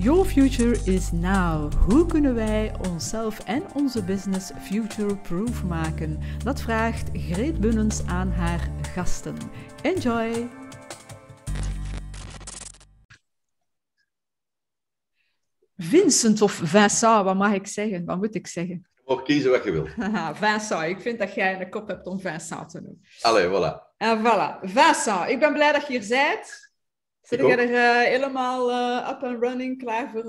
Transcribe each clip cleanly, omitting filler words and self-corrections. Your future is now. Hoe kunnen wij onszelf en onze business future-proof maken? Dat vraagt Greet Bunnens aan haar gasten. Enjoy! Vincent of Vincent, wat mag ik zeggen? Wat moet ik zeggen? Je mag kiezen wat je wilt. Aha, Vincent, ik vind dat jij een kop hebt om Vincent te noemen. Allee, voilà. En voilà. Vincent, ik ben blij dat je hier bent. Zit ik er helemaal up and running, klaar voor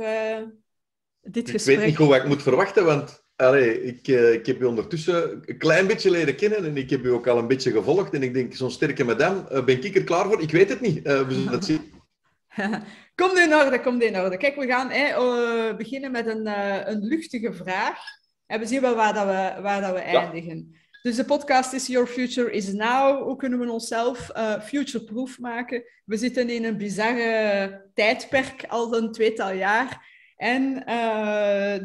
dit gesprek? Ik weet niet goed wat ik moet verwachten, want ik heb je ondertussen een klein beetje leren kennen en ik heb je ook al een beetje gevolgd. En ik denk, zo'n sterke madame, ben ik er klaar voor? Ik weet het niet. We zullen dat zien. Komt in orde, komt in orde. Kijk, we gaan beginnen met een luchtige vraag. En we zien wel waar we eindigen. Ja. Dus de podcast is Your Future is Now. Hoe kunnen we onszelf future-proof maken? We zitten in een bizarre tijdperk, al een tweetal jaar. En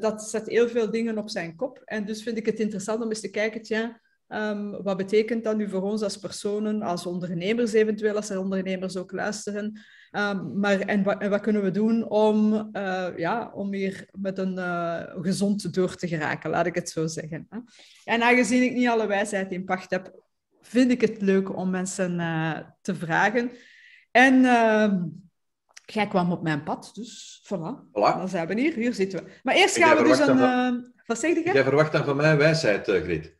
dat zet heel veel dingen op zijn kop. En dus vind ik het interessant om eens te kijken, wat betekent dat nu voor ons als personen, als ondernemers eventueel, als er ondernemers ook luisteren. Wat kunnen we doen om hier met een gezond door te geraken, laat ik het zo zeggen. Hè? En aangezien ik niet alle wijsheid in pacht heb, vind ik het leuk om mensen te vragen. En jij kwam op mijn pad, dus voilà. Dan zijn we hier zitten we. Maar eerst gaan we dus een... Wat zeg je? Jij verwacht dan van mij wijsheid, Greet.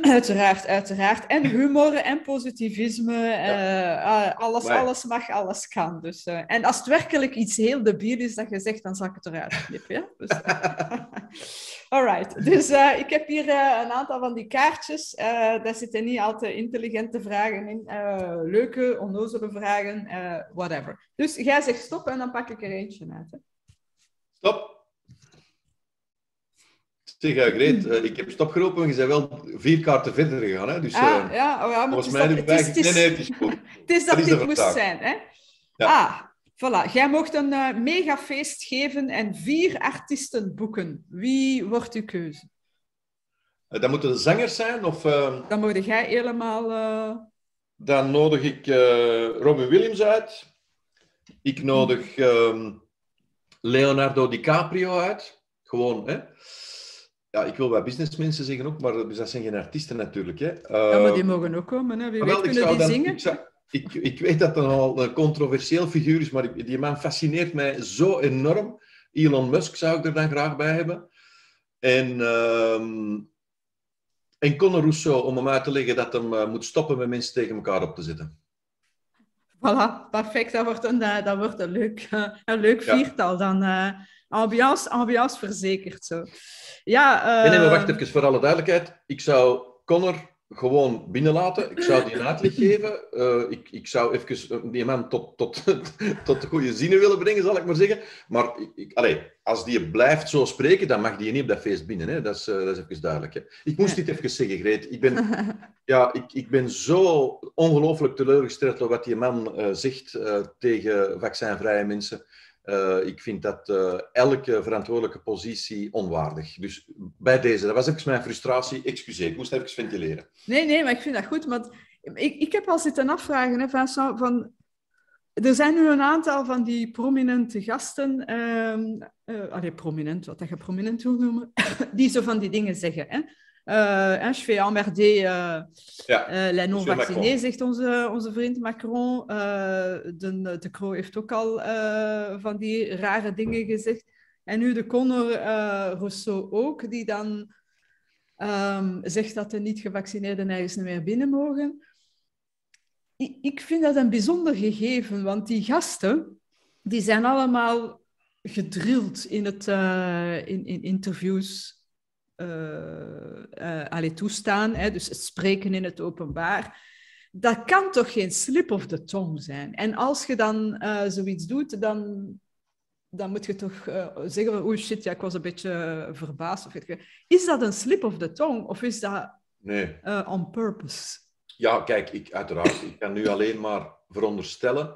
Uiteraard, uiteraard. En humor en positivisme. Ja. Alles mag, alles kan. Dus, en als het werkelijk iets heel debiel is dat je zegt, dan zal ik het eruit knippen. Ja? Dus, alright. Dus ik heb hier een aantal van die kaartjes. Daar zitten niet al te intelligente vragen in. Leuke, onnozele vragen, whatever. Dus jij zegt stop en dan pak ik er eentje uit. Hè? Stop. Zeg, Greet, ik heb stopgeroepen, je bent wel 4 kaarten verder gegaan. Hè? Dus, volgens mij het is goed. Het is dat dit moest zijn. Hè? Ja. Ah, voilà. Jij mocht een megafeest geven en 4 artiesten boeken. Wie wordt uw keuze? Dat moeten de zangers zijn? Of, dan moet jij helemaal... Dan nodig ik Robin Williams uit. Ik nodig Leonardo DiCaprio uit. Gewoon, hè. Ja, ik wil wat businessmensen zeggen ook, maar dus dat zijn geen artiesten natuurlijk. Hè. Maar die mogen ook komen, hè. Wie weet, kunnen die zingen? Ik weet dat dat al een controversieel figuur is, maar die man fascineert mij zo enorm. Elon Musk zou ik er dan graag bij hebben. En Conner Rousseau, om hem uit te leggen dat hij moet stoppen met mensen tegen elkaar op te zetten. Voilà, perfect. Dat wordt een leuk viertal dan... Ambiance verzekerd, zo. Ja, Nee, maar wacht even, voor alle duidelijkheid. Ik zou Conner gewoon binnenlaten. Ik zou die een uitleg geven. Ik zou even die man tot de goede zinnen willen brengen, zal ik maar zeggen. Maar als die blijft zo spreken, dan mag die niet op dat feest binnen. Hè? Dat is even duidelijk. Hè? Ik moest dit even zeggen, Greet. Ik ben zo ongelooflijk teleurgesteld door wat die man zegt tegen vaccinvrije mensen. Ik vind dat elke verantwoordelijke positie onwaardig. Dus bij deze, dat was even mijn frustratie. Excuseer, ik moest even ventileren. Nee, maar ik vind dat goed. Maar ik heb al zitten afvragen, hè, Vincent, er zijn nu een aantal van die prominente gasten... prominent, wat dat je prominent wil noemen... die zo van die dingen zeggen, hè. Je vais emmerder les non-vaccinés, zegt onze vriend Macron. De Croo heeft ook al van die rare dingen gezegd. En nu de Conner Rousseau ook, die dan zegt dat de niet-gevaccineerden nergens meer binnen mogen. Ik vind dat een bijzonder gegeven, want die gasten die zijn allemaal gedrild in het in interviews... toestaan, hè? Dus het spreken in het openbaar, dat kan toch geen slip of the tongue zijn. En als je dan zoiets doet, dan moet je toch zeggen, oei shit, ja, ik was een beetje verbaasd. Is dat een slip of the tongue of is dat on purpose? Ja, kijk, ik kan nu alleen maar veronderstellen.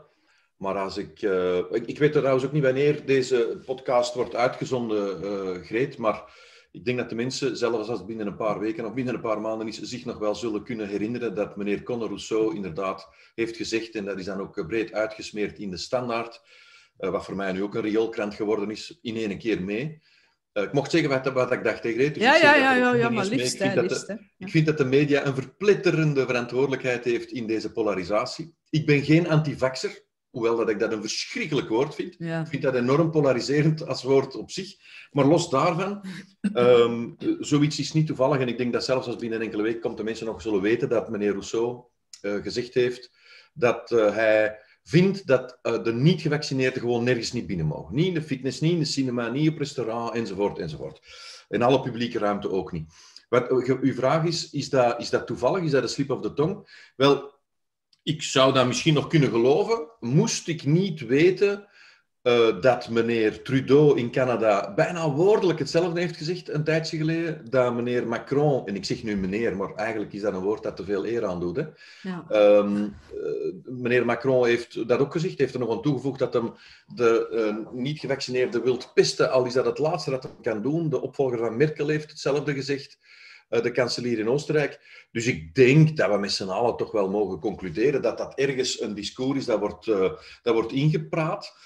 Maar als ik weet trouwens ook niet wanneer deze podcast wordt uitgezonden, Greet, maar... Ik denk dat de mensen, zelfs als het binnen een paar weken of binnen een paar maanden is, zich nog wel zullen kunnen herinneren dat meneer Conner Rousseau inderdaad heeft gezegd, en dat is dan ook breed uitgesmeerd in de standaard, wat voor mij nu ook een rioolkrant geworden is, in één keer mee. Ik mocht zeggen wat ik dacht, Greet. Dus ik vind dat de media een verpletterende verantwoordelijkheid heeft in deze polarisatie. Ik ben geen antivaxer, hoewel dat ik dat een verschrikkelijk woord vind. Ja. Ik vind dat enorm polariserend als woord op zich. Maar los daarvan, zoiets is niet toevallig. En ik denk dat zelfs als binnen enkele weken komt, de mensen nog zullen weten dat meneer Rousseau gezegd heeft dat hij vindt dat de niet-gevaccineerden gewoon nergens niet binnen mogen. Niet in de fitness, niet in de cinema, niet op restaurant, enzovoort, enzovoort. En alle publieke ruimte ook niet. Wat, uw vraag is, is dat toevallig? Is dat een slip of the tong? Wel, ik zou dat misschien nog kunnen geloven, moest ik niet weten dat meneer Trudeau in Canada bijna woordelijk hetzelfde heeft gezegd een tijdje geleden, dat meneer Macron, en ik zeg nu meneer, maar eigenlijk is dat een woord dat te veel eer aan doet. Hè? Ja. Meneer Macron heeft dat ook gezegd, heeft er nog aan toegevoegd dat hem de niet-gevaccineerden wilt pesten, al is dat het laatste dat hij kan doen. De opvolger van Merkel heeft hetzelfde gezegd. De kanselier in Oostenrijk. Dus ik denk dat we met z'n allen toch wel mogen concluderen dat dat ergens een discours is dat wordt ingepraat.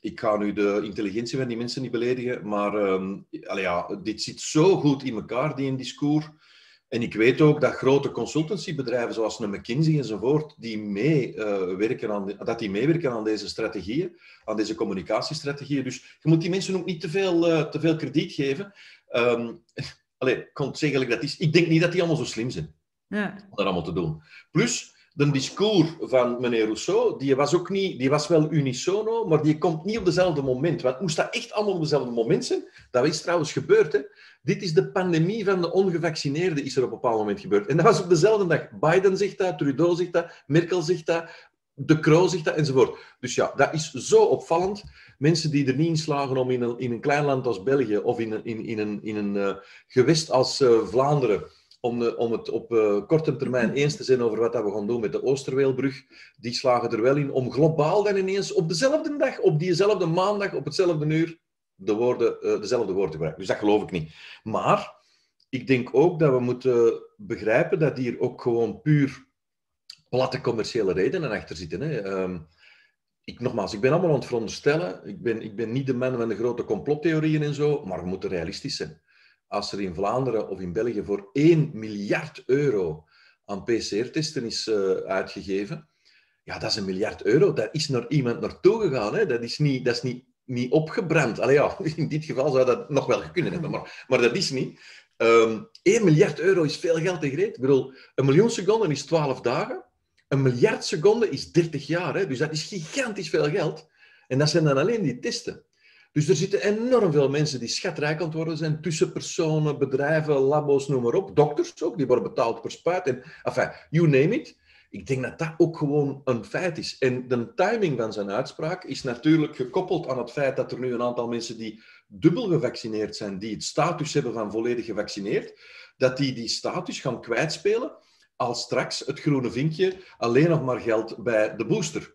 Ik ga nu de intelligentie van die mensen niet beledigen, maar dit zit zo goed in elkaar, die een discours. En ik weet ook dat grote consultancybedrijven zoals een McKinsey enzovoort, die meewerken aan deze strategieën, aan deze communicatiestrategieën. Dus je moet die mensen ook niet te veel krediet geven. Ik kon het zeggen, dat is. Ik denk niet dat die allemaal zo slim zijn om dat allemaal te doen. Plus, de discours van meneer Rousseau, die was wel unisono, maar die komt niet op dezelfde moment. Want moest dat echt allemaal op dezelfde moment zijn? Dat is trouwens gebeurd. Hè? Dit is de pandemie van de ongevaccineerden, is er op een bepaald moment gebeurd. En dat was op dezelfde dag. Biden zegt dat, Trudeau zegt dat, Merkel zegt dat, de Croo zegt dat, enzovoort. Dus ja, dat is zo opvallend. Mensen die er niet in slagen om in een klein land als België of in een gewest als Vlaanderen, om het op korte termijn eens te zijn over wat dat we gaan doen met de Oosterweelbrug, die slagen er wel in om globaal dan ineens op dezelfde dag, op diezelfde maandag, op hetzelfde uur, dezelfde woorden gebruiken. Dus dat geloof ik niet. Maar ik denk ook dat we moeten begrijpen dat hier ook gewoon puur platte commerciële redenen achter zitten. Hè. Ik ben allemaal aan het veronderstellen. Ik ben niet de man van de grote complottheorieën en zo, maar we moeten realistisch zijn. Als er in Vlaanderen of in België voor 1 miljard euro aan PCR-testen is uitgegeven, ja, dat is €1 miljard. Daar is naar iemand naartoe gegaan. Hè. Dat is niet opgebrand. Allee, ja, in dit geval zou dat nog wel kunnen hebben, maar dat is niet. 1 miljard euro is veel geld, Greet. Ik bedoel, 1 miljoen seconden is 12 dagen. 1 miljard seconden is 30 jaar. Hè? Dus dat is gigantisch veel geld. En dat zijn dan alleen die testen. Dus er zitten enorm veel mensen die schatrijk aan het worden zijn. Tussenpersonen, bedrijven, labo's, noem maar op. Dokters ook, die worden betaald per spuit. En, enfin, you name it. Ik denk dat dat ook gewoon een feit is. En de timing van zijn uitspraak is natuurlijk gekoppeld aan het feit dat er nu een aantal mensen die dubbel gevaccineerd zijn, die het status hebben van volledig gevaccineerd, dat die status gaan kwijtspelen als straks het groene vinkje alleen nog maar geldt bij de booster.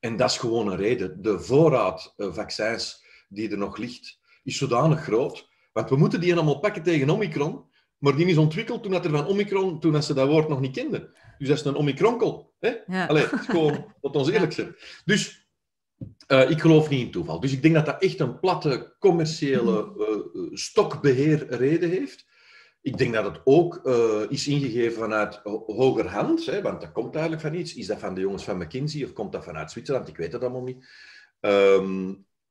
En dat is gewoon een reden. De voorraad vaccins die er nog ligt, is zodanig groot. Want we moeten die allemaal pakken tegen Omicron, maar die is ontwikkeld toen ze dat woord nog niet kenden. Dus dat is een Omicronkel. Ja. Allee, het is gewoon, wat ons eerlijk zijn. Dus ik geloof niet in toeval. Dus ik denk dat dat echt een platte commerciële stokbeheerreden heeft. Ik denk dat het ook is ingegeven vanuit hogerhand, hè, want dat komt eigenlijk van iets. Is dat van de jongens van McKinsey of komt dat vanuit Zwitserland? Ik weet dat allemaal niet.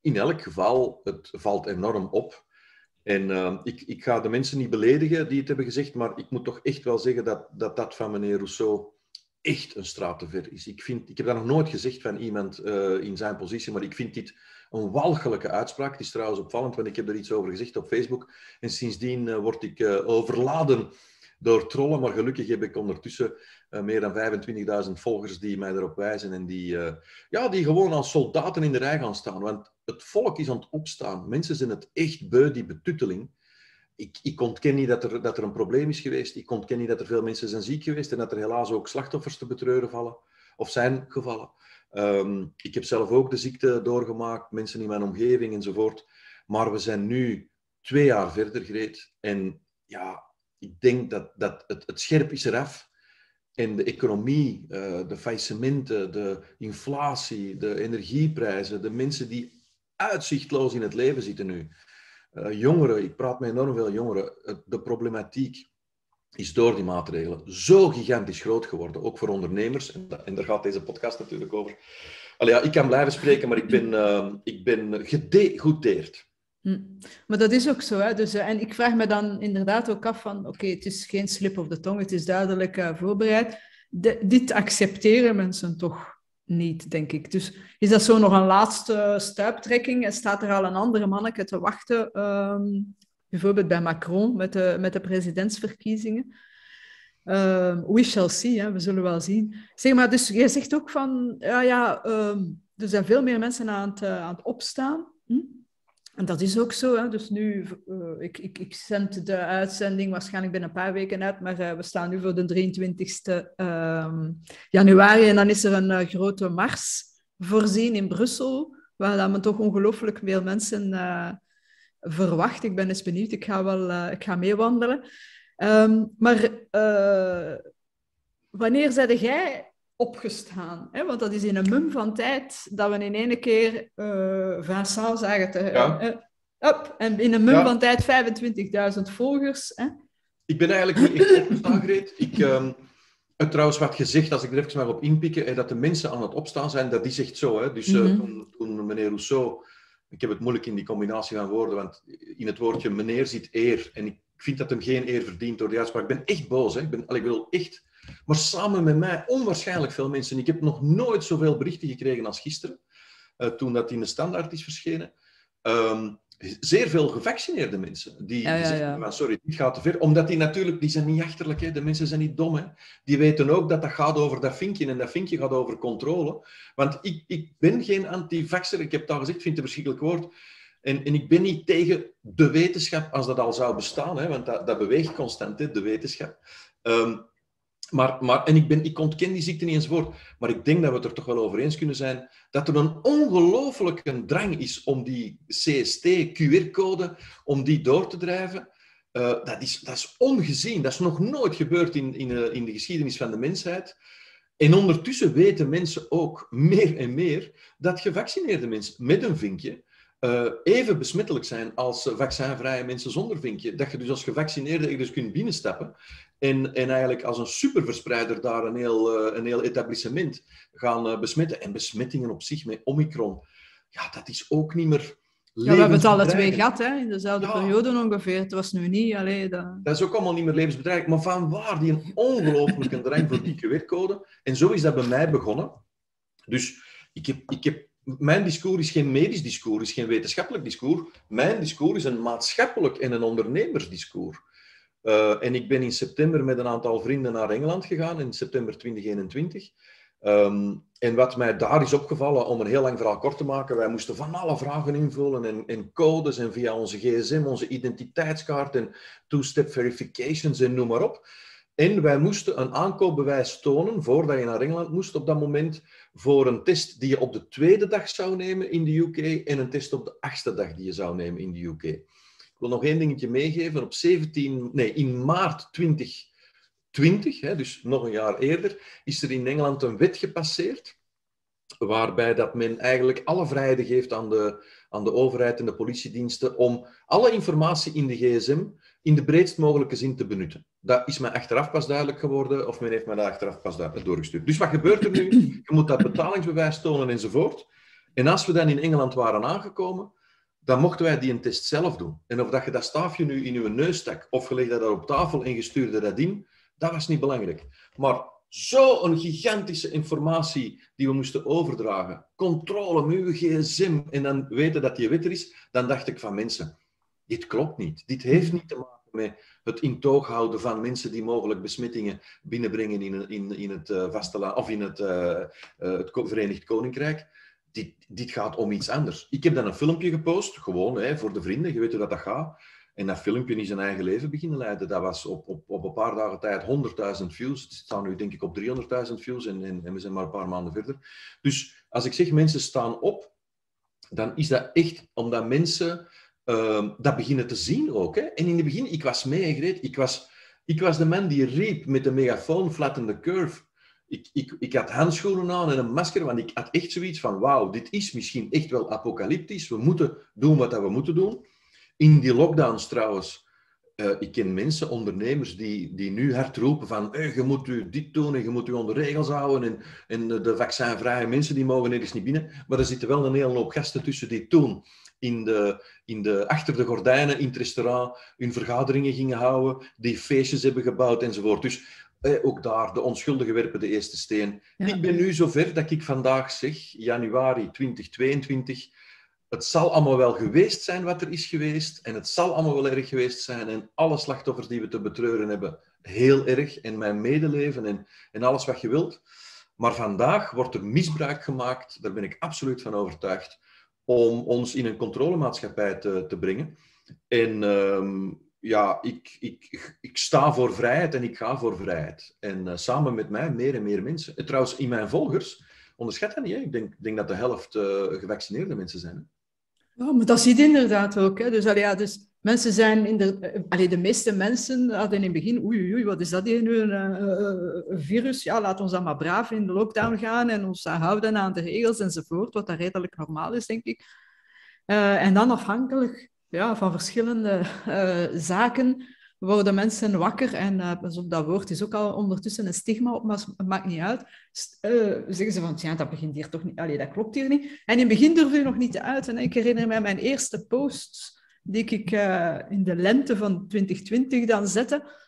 In elk geval, het valt enorm op. En ik ga de mensen niet beledigen die het hebben gezegd, maar ik moet toch echt wel zeggen dat van meneer Rousseau echt een straat te ver is. Ik heb dat nog nooit gezegd van iemand in zijn positie, maar ik vind dit een walgelijke uitspraak. Het is trouwens opvallend, want ik heb er iets over gezegd op Facebook. En sindsdien word ik overladen door trollen. Maar gelukkig heb ik ondertussen meer dan 25.000 volgers die mij erop wijzen. En die gewoon als soldaten in de rij gaan staan. Want het volk is aan het opstaan. Mensen zijn het echt beu, die betutteling. Ik ontken niet dat er een probleem is geweest. Ik ontken niet dat er veel mensen zijn ziek geweest. En dat er helaas ook slachtoffers te betreuren vallen. Of zijn gevallen. Ik heb zelf ook de ziekte doorgemaakt, mensen in mijn omgeving enzovoort. Maar we zijn nu 2 jaar verder, Greet. En ja, ik denk dat het scherp is eraf. En de economie, de faillissementen, de inflatie, de energieprijzen, de mensen die uitzichtloos in het leven zitten nu. Jongeren, ik praat met enorm veel jongeren, de problematiek is door die maatregelen zo gigantisch groot geworden, ook voor ondernemers. En daar gaat deze podcast natuurlijk over. Allee, ja, ik kan blijven spreken, maar ik ben gedegoûteerd. Maar dat is ook zo, hè? Dus, en ik vraag me dan inderdaad ook af van, oké, het is geen slip of de tong, het is duidelijk voorbereid. Dit accepteren mensen toch niet, denk ik. Dus is dat zo nog een laatste stuiptrekking? En staat er al een andere manneke te wachten, bijvoorbeeld bij Macron met de presidentsverkiezingen? We shall see, hè? We zullen wel zien. Zeg maar, dus jij zegt ook van, er zijn veel meer mensen aan het opstaan. En dat is ook zo, hè? Dus nu, ik zend de uitzending waarschijnlijk binnen een paar weken uit, maar we staan nu voor de 23e januari en dan is er een grote mars voorzien in Brussel, waar dan men toch ongelooflijk veel mensen verwacht. Ik ben eens benieuwd, ik ga meewandelen. Maar wanneer zeide jij opgestaan? Hè? Want dat is in een mum van tijd dat we in één keer Vincent zagen up, en in een mum van tijd 25.000 volgers. Hè? Ik ben eigenlijk niet echt opgestaan, Greet. Ik trouwens wat gezegd, als ik er even maar op inpikken, dat de mensen aan het opstaan zijn, dat is echt zo. Hè? Dus toen meneer Rousseau, ik heb het moeilijk in die combinatie van woorden, want in het woordje meneer zit eer. En ik vind dat hem geen eer verdient door die uitspraak. Ik ben echt boos. Hè? Ik wil echt... Maar samen met mij onwaarschijnlijk veel mensen. Ik heb nog nooit zoveel berichten gekregen als gisteren, toen dat in de Standaard is verschenen. Zeer veel gevaccineerde mensen. Die zeggen, maar, sorry, dit gaat te ver. Omdat die natuurlijk, die zijn niet achterlijk. Hè? De mensen zijn niet dom. Hè? Die weten ook dat dat gaat over dat vinkje. En dat vinkje gaat over controle. Want ik ben geen antivaxer. Ik heb het al gezegd, ik vind het een verschrikkelijk woord. En ik ben niet tegen de wetenschap, als dat al zou bestaan. Hè? Want dat beweegt constant, hè? De wetenschap. Maar, en ik ontken die ziekte niet enzovoort, maar ik denk dat we het er toch wel over eens kunnen zijn dat er een ongelooflijke drang is om die CST-QR-code, om die door te drijven. Dat is ongezien, dat is nog nooit gebeurd in de geschiedenis van de mensheid. En ondertussen weten mensen ook meer en meer dat gevaccineerde mensen met een vinkje even besmettelijk zijn als vaccinvrije mensen zonder vinkje. Dat je dus als gevaccineerde er dus kunt binnenstappen en eigenlijk als een superverspreider daar een heel etablissement gaan besmetten. En besmettingen op zich met Omicron, ja, dat is ook niet meer... Ja, we hebben het alle twee gehad, hè? In dezelfde periode ongeveer. Het was nu niet... Allee, dat is ook allemaal niet meer levensbedreigend. Maar vanwaar die ongelooflijke drang voor die QR-code. En zo is dat bij mij begonnen. Dus ik heb mijn discours is geen medisch discours, is geen wetenschappelijk discours. Mijn discours is een maatschappelijk en een ondernemersdiscours. En ik ben in september met een aantal vrienden naar Engeland gegaan, in september 2021. En wat mij daar is opgevallen, om een heel lang verhaal kort te maken, wij moesten van alle vragen invullen en codes en via onze gsm, onze identiteitskaart en two-step verifications en noem maar op. En wij moesten een aankoopbewijs tonen, voordat je naar Engeland moest op dat moment, voor een test die je op de tweede dag zou nemen in de UK en een test op de 8e dag die je zou nemen in de UK. Ik wil nog één dingetje meegeven. In maart 2020, dus nog een jaar eerder, is er in Engeland een wet gepasseerd waarbij dat men eigenlijk alle vrijheden geeft aan de overheid en de politiediensten om alle informatie in de gsm in de breedst mogelijke zin te benutten. Dat is mij achteraf pas duidelijk geworden, of men heeft mij dat achteraf pas doorgestuurd. Dus wat gebeurt er nu? Je moet dat betalingsbewijs tonen enzovoort. En als we dan in Engeland waren aangekomen, dan mochten wij die een test zelf doen. En of dat je dat staafje nu in je neus stak, of je legde dat op tafel en je stuurde dat in, dat was niet belangrijk. Maar zo'n gigantische informatie die we moesten overdragen, controle, muur, gsm, en dan weten dat die wet er is, dan dacht ik van mensen, dit klopt niet. Dit heeft niet te maken met het in toog houden van mensen die mogelijk besmettingen binnenbrengen in het vasteland of in het Verenigd Koninkrijk. Dit gaat om iets anders. Ik heb dan een filmpje gepost, gewoon voor de vrienden, je weet hoe dat gaat. En dat filmpje is zijn eigen leven beginnen leiden. Dat was op een paar dagen tijd 100.000 views. Het staat nu denk ik op 300.000 views en we zijn maar een paar maanden verder. Dus als ik zeg mensen staan op, dan is dat echt omdat mensen dat beginnen te zien ook. Hè? En in het begin, ik was mee, Greet. Ik was Ik was de man die riep met de megafoon flatten the curve. Ik had handschoenen aan en een masker, want ik had echt zoiets van, wauw, dit is misschien echt wel apocalyptisch. We moeten doen wat we moeten doen. In die lockdowns trouwens, ik ken mensen, ondernemers, die nu hard roepen van, je moet u dit doen en je moet u onder regels houden en de vaccinvrije mensen die mogen nergens niet binnen. Maar er zitten wel een hele hoop gasten tussen die toen achter de gordijnen in het restaurant hun vergaderingen gingen houden, die feestjes hebben gebouwd enzovoort. Dus ook daar, de onschuldigen werpen de eerste steen. Ja. Ik ben nu zover dat ik vandaag zeg, januari 2022, het zal allemaal wel geweest zijn wat er is geweest en het zal allemaal wel erg geweest zijn en alle slachtoffers die we te betreuren hebben, heel erg, en mijn medeleven en alles wat je wilt. Maar vandaag wordt er misbruik gemaakt, daar ben ik absoluut van overtuigd, om ons in een controlemaatschappij te brengen. En ik sta voor vrijheid en ik ga voor vrijheid. En samen met mij meer en meer mensen. En trouwens, in mijn volgers, onderschat dat niet. Hè? Ik denk dat de helft gevaccineerde mensen zijn. Hè? Ja, maar dat ziet inderdaad ook. Hè? Dus, dus mensen zijn... de meeste mensen hadden in het begin... Oei, wat is dat hier nu? Een virus? Ja, laat ons dan maar braaf in de lockdown gaan en ons houden aan de regels enzovoort. Wat dat redelijk normaal is, denk ik. En dan afhankelijk... Ja, van verschillende zaken worden mensen wakker. En dat woord is ook al ondertussen een stigma op, maar het maakt niet uit. Zeggen ze van, ja, dat begint hier toch niet. Allee, dat klopt hier niet. En in het begin durfde je nog niet te uiten. Ik herinner mij mijn eerste posts die ik in de lente van 2020 dan zette.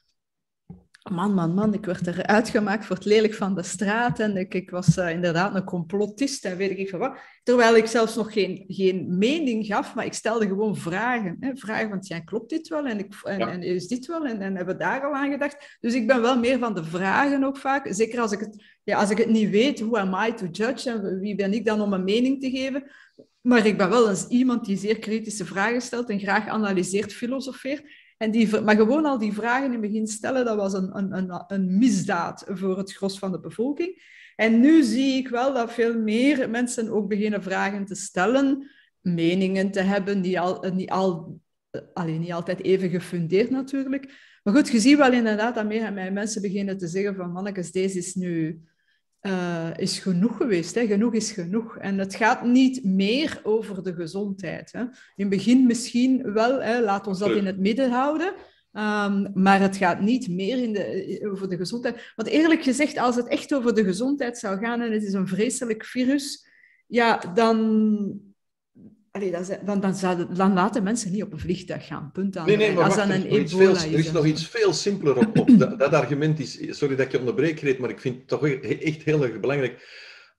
Man, ik werd eruit gemaakt voor het lelijk van de straat. En ik was inderdaad een complotist en weet ik niet van wat. Terwijl ik zelfs nog geen mening gaf, maar ik stelde gewoon vragen. Hè? Vragen van, ja, klopt dit wel? En is dit wel? En hebben we daar al aan gedacht? Dus ik ben wel meer van de vragen ook vaak. Zeker als ik het niet weet, who am I to judge? En wie ben ik dan om een mening te geven? Maar ik ben wel eens iemand die zeer kritische vragen stelt en graag analyseert, filosofeert. En maar gewoon al die vragen in het begin stellen, dat was een misdaad voor het gros van de bevolking. En nu zie ik wel dat veel meer mensen ook beginnen vragen te stellen, meningen te hebben, niet altijd even gefundeerd natuurlijk. Maar goed, je ziet wel inderdaad dat meer en meer mensen beginnen te zeggen van mannetjes, deze is nu is genoeg geweest. Hè? Genoeg is genoeg. En het gaat niet meer over de gezondheid. Hè? In het begin misschien wel, hè? Laat ons dat in het midden houden. Maar het gaat niet meer over de gezondheid. Want eerlijk gezegd, als het echt over de gezondheid zou gaan en het is een vreselijk virus, ja, dan laten mensen niet op een vliegtuig gaan. Punt aan. Nee, maar wacht, er is nog iets veel simpeler op. Dat argument is... Sorry dat ik je onderbreek, Greet, maar ik vind het toch echt heel erg belangrijk.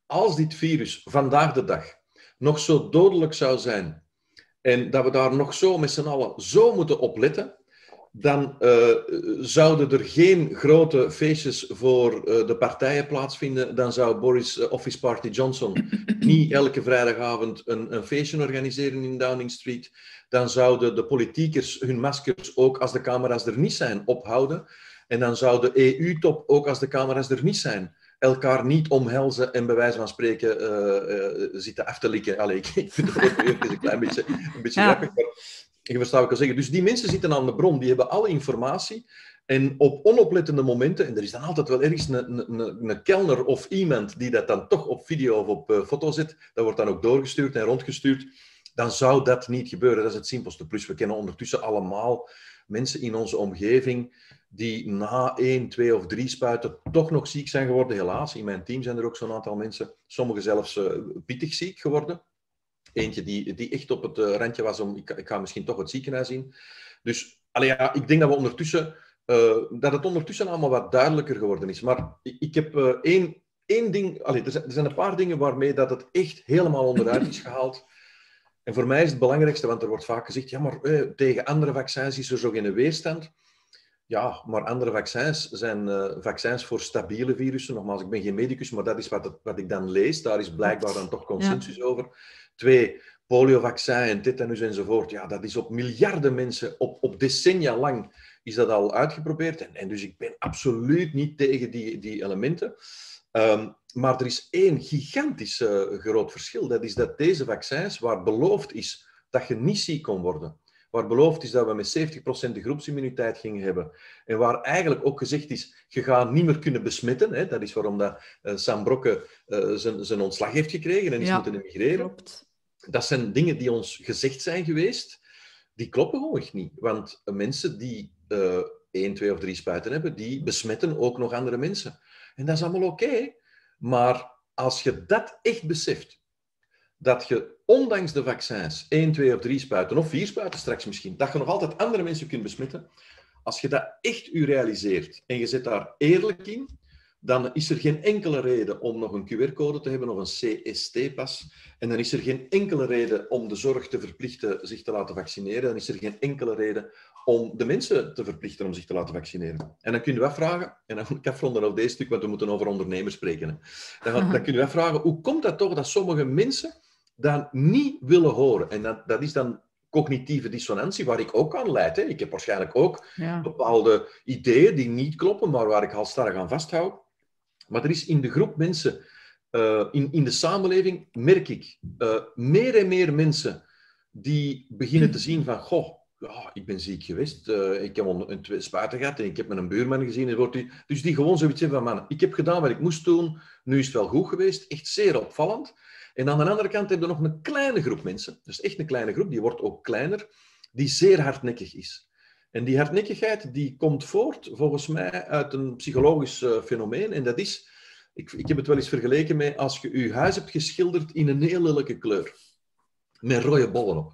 Als dit virus vandaag de dag nog zo dodelijk zou zijn en dat we daar nog zo met z'n allen zo moeten opletten, dan zouden er geen grote feestjes voor de partijen plaatsvinden. Dan zou Boris Office Party Johnson niet elke vrijdagavond een feestje organiseren in Downing Street. Dan zouden de politiekers hun maskers ook als de camera's er niet zijn ophouden. En dan zou de EU-top ook als de camera's er niet zijn elkaar niet omhelzen en bij wijze van spreken zitten af te likken. Allee, ik vind het een klein beetje grappig. Ik versta wat ik al zeggen. Dus die mensen zitten aan de bron, die hebben alle informatie. En op onoplettende momenten, en er is dan altijd wel ergens een kelner of iemand die dat dan toch op video of op foto zet, dat wordt dan ook doorgestuurd en rondgestuurd, dan zou dat niet gebeuren. Dat is het simpelste. Plus, we kennen ondertussen allemaal mensen in onze omgeving die na 1, 2 of 3 spuiten toch nog ziek zijn geworden. Helaas, in mijn team zijn er ook zo'n aantal mensen, sommigen zelfs pittig ziek geworden. Eentje die echt op het randje was om... Ik ga misschien toch het ziekenhuis in. Dus ik denk dat het ondertussen allemaal wat duidelijker geworden is. Maar ik heb één ding... Er zijn een paar dingen waarmee dat het echt helemaal onderuit is gehaald. En voor mij is het belangrijkste, want er wordt vaak gezegd... Ja, maar tegen andere vaccins is er zo geen weerstand. Ja, maar andere vaccins zijn vaccins voor stabiele virussen. Nogmaals, ik ben geen medicus, maar dat is wat ik dan lees. Daar is blijkbaar dan toch consensus over. 2, poliovaccin, tetanus enzovoort. Ja, dat is op miljarden mensen, op decennia lang is dat al uitgeprobeerd. En dus ik ben absoluut niet tegen die elementen. Maar er is één gigantisch groot verschil. Dat is dat deze vaccins, waar beloofd is dat je niet ziek kon worden, waar beloofd is dat we met 70% de groepsimmuniteit gingen hebben. En waar eigenlijk ook gezegd is, je gaat niet meer kunnen besmetten. Hè? Dat is waarom dat, Sam Brokke zijn ontslag heeft gekregen en is moeten emigreren. Klopt. Dat zijn dingen die ons gezegd zijn geweest, die kloppen gewoon niet. Want mensen die 1, 2 of 3 spuiten hebben, die besmetten ook nog andere mensen. En dat is allemaal oké. Maar als je dat echt beseft, dat je ondanks de vaccins 1, 2 of 3 spuiten, of 4 spuiten straks misschien, dat je nog altijd andere mensen kunt besmetten, als je dat echt u realiseert en je zet daar eerlijk in, dan is er geen enkele reden om nog een QR-code te hebben of een CST-pas. En dan is er geen enkele reden om de zorg te verplichten zich te laten vaccineren. Dan is er geen enkele reden om de mensen te verplichten om zich te laten vaccineren. En dan kun je afvragen, en dan moet ik afronden op deze stuk, want we moeten over ondernemers spreken. Hè. Dan kun je afvragen, hoe komt dat toch dat sommige mensen dat niet willen horen? En dat is dan cognitieve dissonantie, waar ik ook aan leid. Hè. Ik heb waarschijnlijk ook bepaalde ideeën die niet kloppen, maar waar ik halstarrig aan vasthoud. Maar er is in de groep mensen, in de samenleving, merk ik, meer en meer mensen die beginnen te zien van, goh, ja, ik ben ziek geweest, ik heb een 2 spuiten gehad en ik heb met een buurman gezien. Dus die gewoon zoiets hebben van, man, ik heb gedaan wat ik moest doen, nu is het wel goed geweest. Echt zeer opvallend. En aan de andere kant heb je nog een kleine groep mensen, dus echt een kleine groep, die wordt ook kleiner, die zeer hardnekkig is. En die hardnekkigheid die komt voort, volgens mij, uit een psychologisch fenomeen. En dat is, ik heb het wel eens vergeleken met als je je huis hebt geschilderd in een heel lelijke kleur. Met rode bollen op.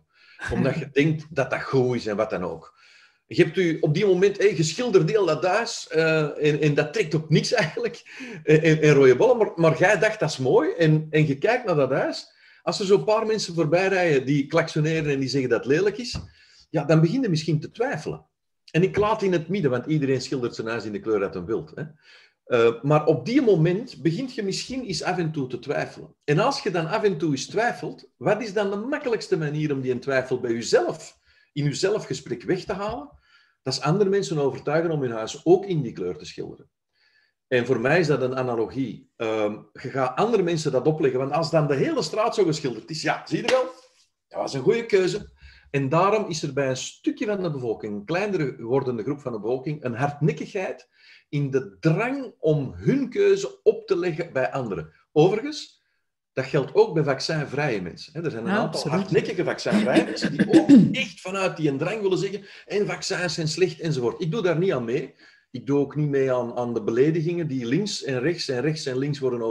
Omdat je denkt dat dat goed is en wat dan ook. Je hebt u op die moment geschilderd heel dat huis en dat trekt op niks eigenlijk. En rode bollen, maar jij dacht dat is mooi. En je kijkt naar dat huis. Als er zo'n paar mensen voorbij rijden die klaksoneren en die zeggen dat het lelijk is... Ja, dan begin je misschien te twijfelen. En ik laat in het midden, want iedereen schildert zijn huis in de kleur dat hij wilt. Hè? Maar op die moment begint je misschien eens af en toe te twijfelen. En als je dan af en toe eens twijfelt, wat is dan de makkelijkste manier om die twijfel bij jezelf, in je zelfgesprek weg te halen? Dat is andere mensen overtuigen om hun huis ook in die kleur te schilderen. En voor mij is dat een analogie. Je gaat andere mensen dat opleggen, want als dan de hele straat zo geschilderd is, ja, zie je wel, dat was een goede keuze. En daarom is er bij een stukje van de bevolking, een kleinere wordende groep van de bevolking, een hardnekkigheid in de drang om hun keuze op te leggen bij anderen. Overigens, dat geldt ook bij vaccinvrije mensen. Er zijn een aantal hardnekkige vaccinvrije mensen die ook echt vanuit die drang willen zeggen en vaccins zijn slecht enzovoort. Ik doe daar niet aan mee. Ik doe ook niet mee aan de beledigingen die links en rechts en rechts en links worden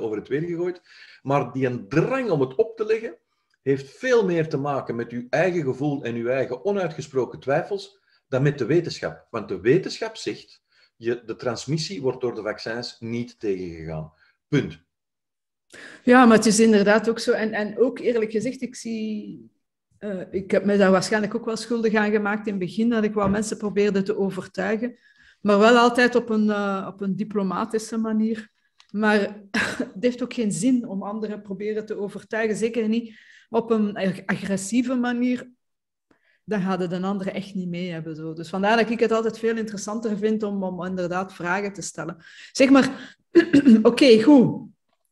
over het weer gegooid. Maar die een drang om het op te leggen, heeft veel meer te maken met uw eigen gevoel en uw eigen onuitgesproken twijfels dan met de wetenschap. Want de wetenschap zegt, de transmissie wordt door de vaccins niet tegengegaan. Punt. Ja, maar het is inderdaad ook zo. En ook eerlijk gezegd, ik heb me daar waarschijnlijk ook wel schuldig aan gemaakt in het begin, dat ik wel mensen probeerde te overtuigen, maar wel altijd op een diplomatische manier. Maar het heeft ook geen zin om anderen proberen te overtuigen, zeker niet op een agressieve manier, dan gaat het een andere echt niet mee hebben. Zo. Dus vandaar dat ik het altijd veel interessanter vind om inderdaad vragen te stellen. Zeg maar, oké, goed.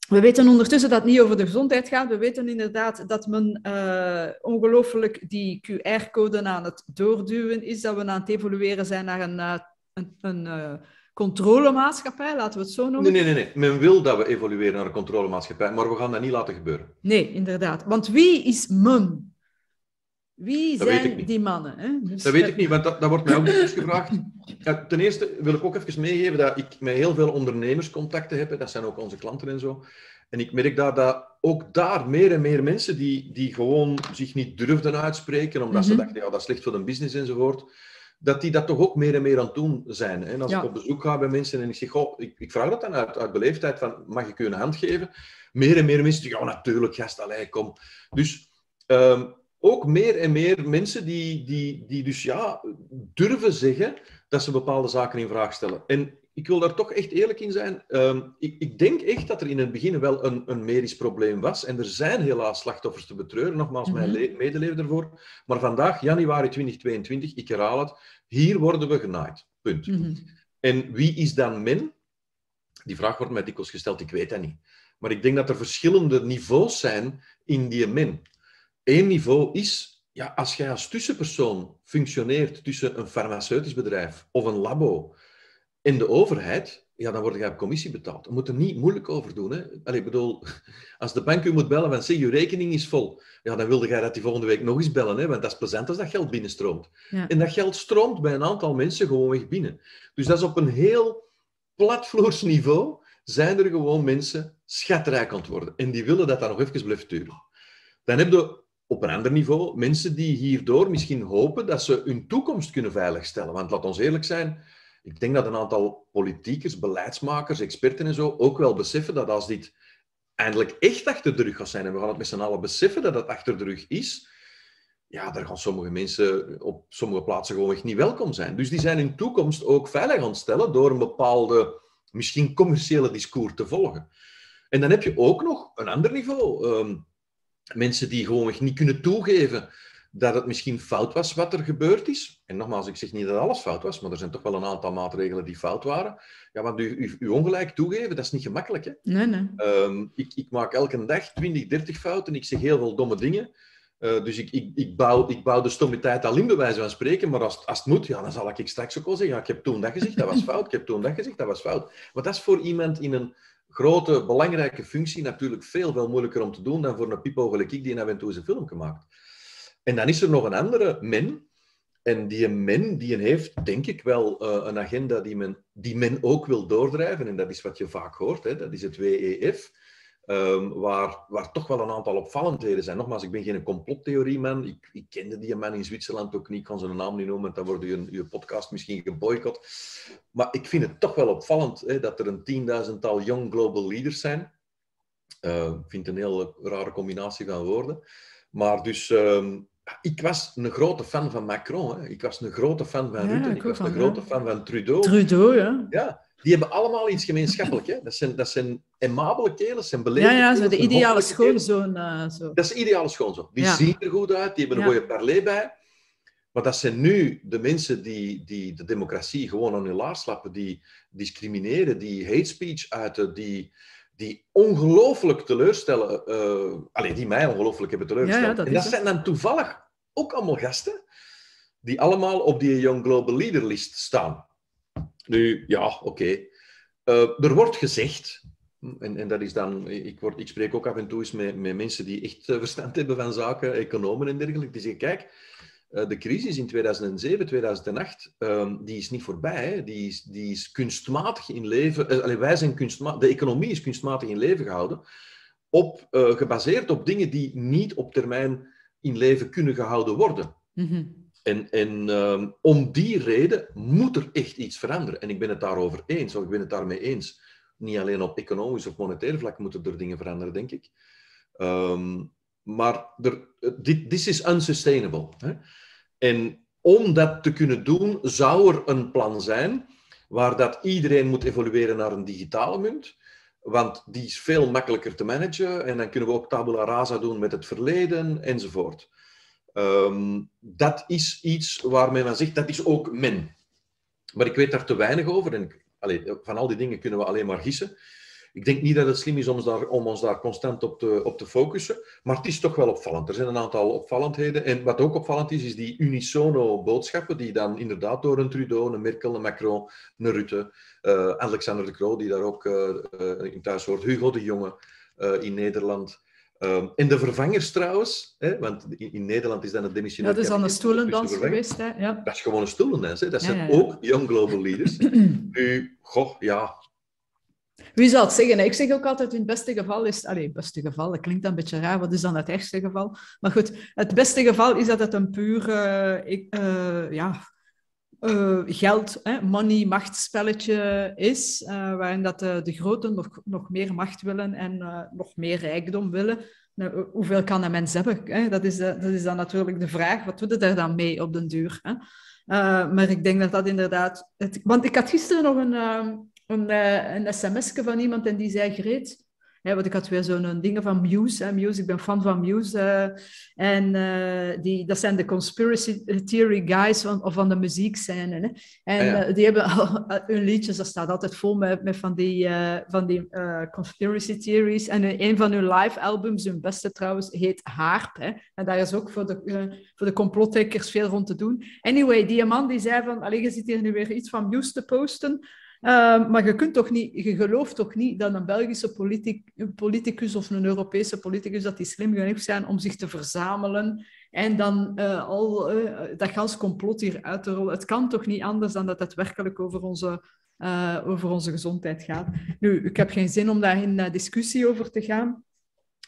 We weten ondertussen dat het niet over de gezondheid gaat. We weten inderdaad dat men ongelooflijk die QR-code aan het doorduwen is, dat we aan het evolueren zijn naar een controlemaatschappij, laten we het zo noemen. Nee. Men wil dat we evolueren naar een controlemaatschappij, maar we gaan dat niet laten gebeuren. Nee, inderdaad. Want wie is men? Wie dat zijn die mannen? Hè? Dus dat weet ik niet, want dat wordt mij ook eens gevraagd. Ja, ten eerste wil ik ook even meegeven dat ik met heel veel ondernemerscontacten heb. Dat zijn ook onze klanten en zo. En ik merk dat ook daar meer en meer mensen die gewoon zich niet durfden uitspreken, omdat ze dachten, ja, dat is slecht voor de business enzovoort, dat die dat toch ook meer en meer aan het doen zijn. En als ik op bezoek ga bij mensen en ik zeg, goh, ik vraag dat dan uit beleefdheid, van, mag ik u een hand geven? Meer en meer mensen zeggen, ja, natuurlijk, gast, allee, kom. Dus ook meer en meer mensen die dus ja, durven zeggen dat ze bepaalde zaken in vraag stellen. En ik wil daar toch echt eerlijk in zijn. Ik denk echt dat er in het begin wel een medisch probleem was. En er zijn helaas slachtoffers te betreuren. Nogmaals, mijn medeleven ervoor. Maar vandaag, januari 2022, ik herhaal het. Hier worden we genaaid. Punt. En wie is dan men? Die vraag wordt mij dikwijls gesteld. Ik weet dat niet. Maar ik denk dat er verschillende niveaus zijn in die men. Eén niveau is Ja, als jij als tussenpersoon functioneert tussen een farmaceutisch bedrijf of een labo en de overheid, ja, dan word je op commissie betaald. We moeten er niet moeilijk over doen. Hè? Allee, ik bedoel, als de bank u moet bellen van, zeg, je rekening is vol, ja, dan wilde jij dat die volgende week nog eens bellen, hè? Want dat is plezant als dat geld binnenstroomt. Ja. En dat geld stroomt bij een aantal mensen gewoonweg binnen. Dus dat is op een heel platvloers niveau, zijn er gewoon mensen schatrijk aan het worden. En die willen dat dan nog even blijft duren. Dan heb je op een ander niveau mensen die hierdoor misschien hopen dat ze hun toekomst kunnen veiligstellen. Want laat ons eerlijk zijn, ik denk dat een aantal politiekers, beleidsmakers, experten en zo ook wel beseffen dat als dit eindelijk echt achter de rug gaat zijn, en we gaan het met z'n allen beseffen dat dat achter de rug is, ja, daar gaan sommige mensen op sommige plaatsen gewoon echt niet welkom zijn. Dus die zijn hun toekomst ook veilig aan het stellen door een bepaalde, misschien commerciële discours te volgen. En dan heb je ook nog een ander niveau. Mensen die gewoon niet kunnen toegeven dat het misschien fout was wat er gebeurd is. En nogmaals, ik zeg niet dat alles fout was, maar er zijn toch wel een aantal maatregelen die fout waren. Ja, want uw ongelijk toegeven, dat is niet gemakkelijk, hè? Nee, nee. Ik maak elke dag 20-30 fouten. Ik zeg heel veel domme dingen. Dus ik bouw de stommiteit al in, bij wijze van spreken. Maar als het moet, ja, dan zal ik straks ook wel zeggen, ja, ik heb toen dat gezegd, dat was fout. Ik heb toen dat gezegd, dat was fout. Maar dat is voor iemand in een grote, belangrijke functie natuurlijk veel moeilijker om te doen dan voor een pipo gelijk ik die af en toe zijn film gemaakt. En dan is er nog een andere men. En die men die heeft, denk ik wel, een agenda die men ook wil doordrijven. En dat is wat je vaak hoort, hè? Dat is het WEF. Waar toch wel een aantal opvallendheden zijn. Nogmaals, ik ben geen complottheorieman. Ik kende die man in Zwitserland ook niet. Ik kan zijn naam niet noemen, want dan wordt uw podcast misschien geboycott. Maar ik vind het toch wel opvallend, hè, dat er een 10.000-tal young global leaders zijn. Ik vind het een heel rare combinatie van woorden. Maar dus, ik was een grote fan van Macron. Hè. Ik was een grote fan van Rutte. Ik was een grote fan van Trudeau. Trudeau, ja. Ja. Die hebben allemaal iets gemeenschappelijk. Hè? Dat zijn aimabele kerels, dat zijn beleefde kerels. Ja, zo de ideale schoonzoon. Dat is de ideale schoonzoon. Die zien er goed uit, die hebben een goede parlé bij. Maar dat zijn nu de mensen die de democratie gewoon aan hun laars lappen, die discrimineren, die hate speech uiten, die ongelooflijk teleurstellen. Die mij ongelooflijk hebben teleurgesteld. Ja, en dat zijn dan toevallig ook allemaal gasten die allemaal op die Young Global Leader List staan. Nu, ja, oké. Er wordt gezegd, en dat is dan... Ik spreek ook af en toe eens met mensen die echt verstand hebben van zaken, economen en dergelijke, die zeggen, kijk, de crisis in 2007, 2008, die is niet voorbij. Hè? Die is kunstmatig in leven... de economie is kunstmatig in leven gehouden, gebaseerd op dingen die niet op termijn in leven kunnen gehouden worden. Mm-hmm. En om die reden moet er echt iets veranderen. En ik ben het daarover eens, of ik ben het daarmee eens. Niet alleen op economisch of monetair vlak moeten er dingen veranderen, denk ik. Maar this is unsustainable. Hè? En om dat te kunnen doen, zou er een plan zijn waar dat iedereen moet evolueren naar een digitale munt. Want die is veel makkelijker te managen. En dan kunnen we ook tabula rasa doen met het verleden, enzovoort. Dat is iets waar men dan zegt, dat is ook men. Maar ik weet daar te weinig over. En van al die dingen kunnen we alleen maar gissen. Ik denk niet dat het slim is om ons daar constant op te focussen. Maar het is toch wel opvallend. Er zijn een aantal opvallendheden. En wat ook opvallend is die unisono-boodschappen die dan inderdaad door een Trudeau, een Merkel, een Macron, een Rutte, Alexander de Croo, die daar ook in thuis hoort, Hugo de Jonge in Nederland... en de vervangers trouwens, hè, want in Nederland is dan het demissionair... Dat is dan een stoelendans geweest, hè? Ja. Dat is gewoon een stoelendans, hè? Dat zijn ook Young Global Leaders. Nu, goh, ja... Wie zou het zeggen? Ik zeg ook altijd, in het beste geval is... het beste geval, dat klinkt dan een beetje raar. Wat is dan het ergste geval? Maar goed, het beste geval is dat het een puur... geld, money, machtspelletje is, waarin dat de groten nog meer macht willen en nog meer rijkdom willen. Nou, hoeveel kan een mens hebben? Hè? Dat is dan natuurlijk de vraag. Wat doet het er dan mee op den duur? Hè? Maar ik denk dat inderdaad... Want ik had gisteren nog een sms'je van iemand en die zei, Greet, Hè, want ik had weer zo'n dingen van Muse, hè, Muse. Ik ben fan van Muse. Dat zijn de conspiracy theory guys van de muziekscène. Hè. En ja, ja. Die hebben hun liedjes, dat staat altijd vol met van die conspiracy theories. En een van hun live albums, hun beste trouwens, heet Harp. Hè. En daar is ook voor de complotdenkers veel rond te doen. Anyway, die man die zei van, allee, je zit hier nu weer iets van Muse te posten. Maar je gelooft toch niet dat een Belgische politicus of een Europese politicus dat die slim genoeg zijn om zich te verzamelen en dan dat gans complot hier uit te rollen. Het kan toch niet anders dan dat het werkelijk over onze gezondheid gaat. Nu, ik heb geen zin om daar in discussie over te gaan.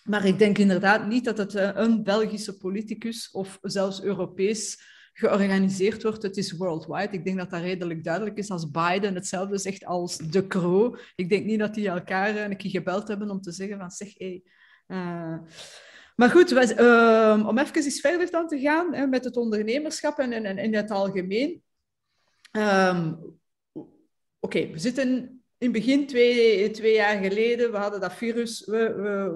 Maar ik denk inderdaad niet dat het een Belgische politicus of zelfs Europees georganiseerd wordt. Het is worldwide. Ik denk dat dat redelijk duidelijk is als Biden hetzelfde zegt als de Croo. Ik denk niet dat die elkaar een keer gebeld hebben om te zeggen van zeg, hé... Maar goed, om even eens verder dan te gaan met het ondernemerschap en in het algemeen. Oké, we zitten... In het begin, twee jaar geleden, we hadden dat virus.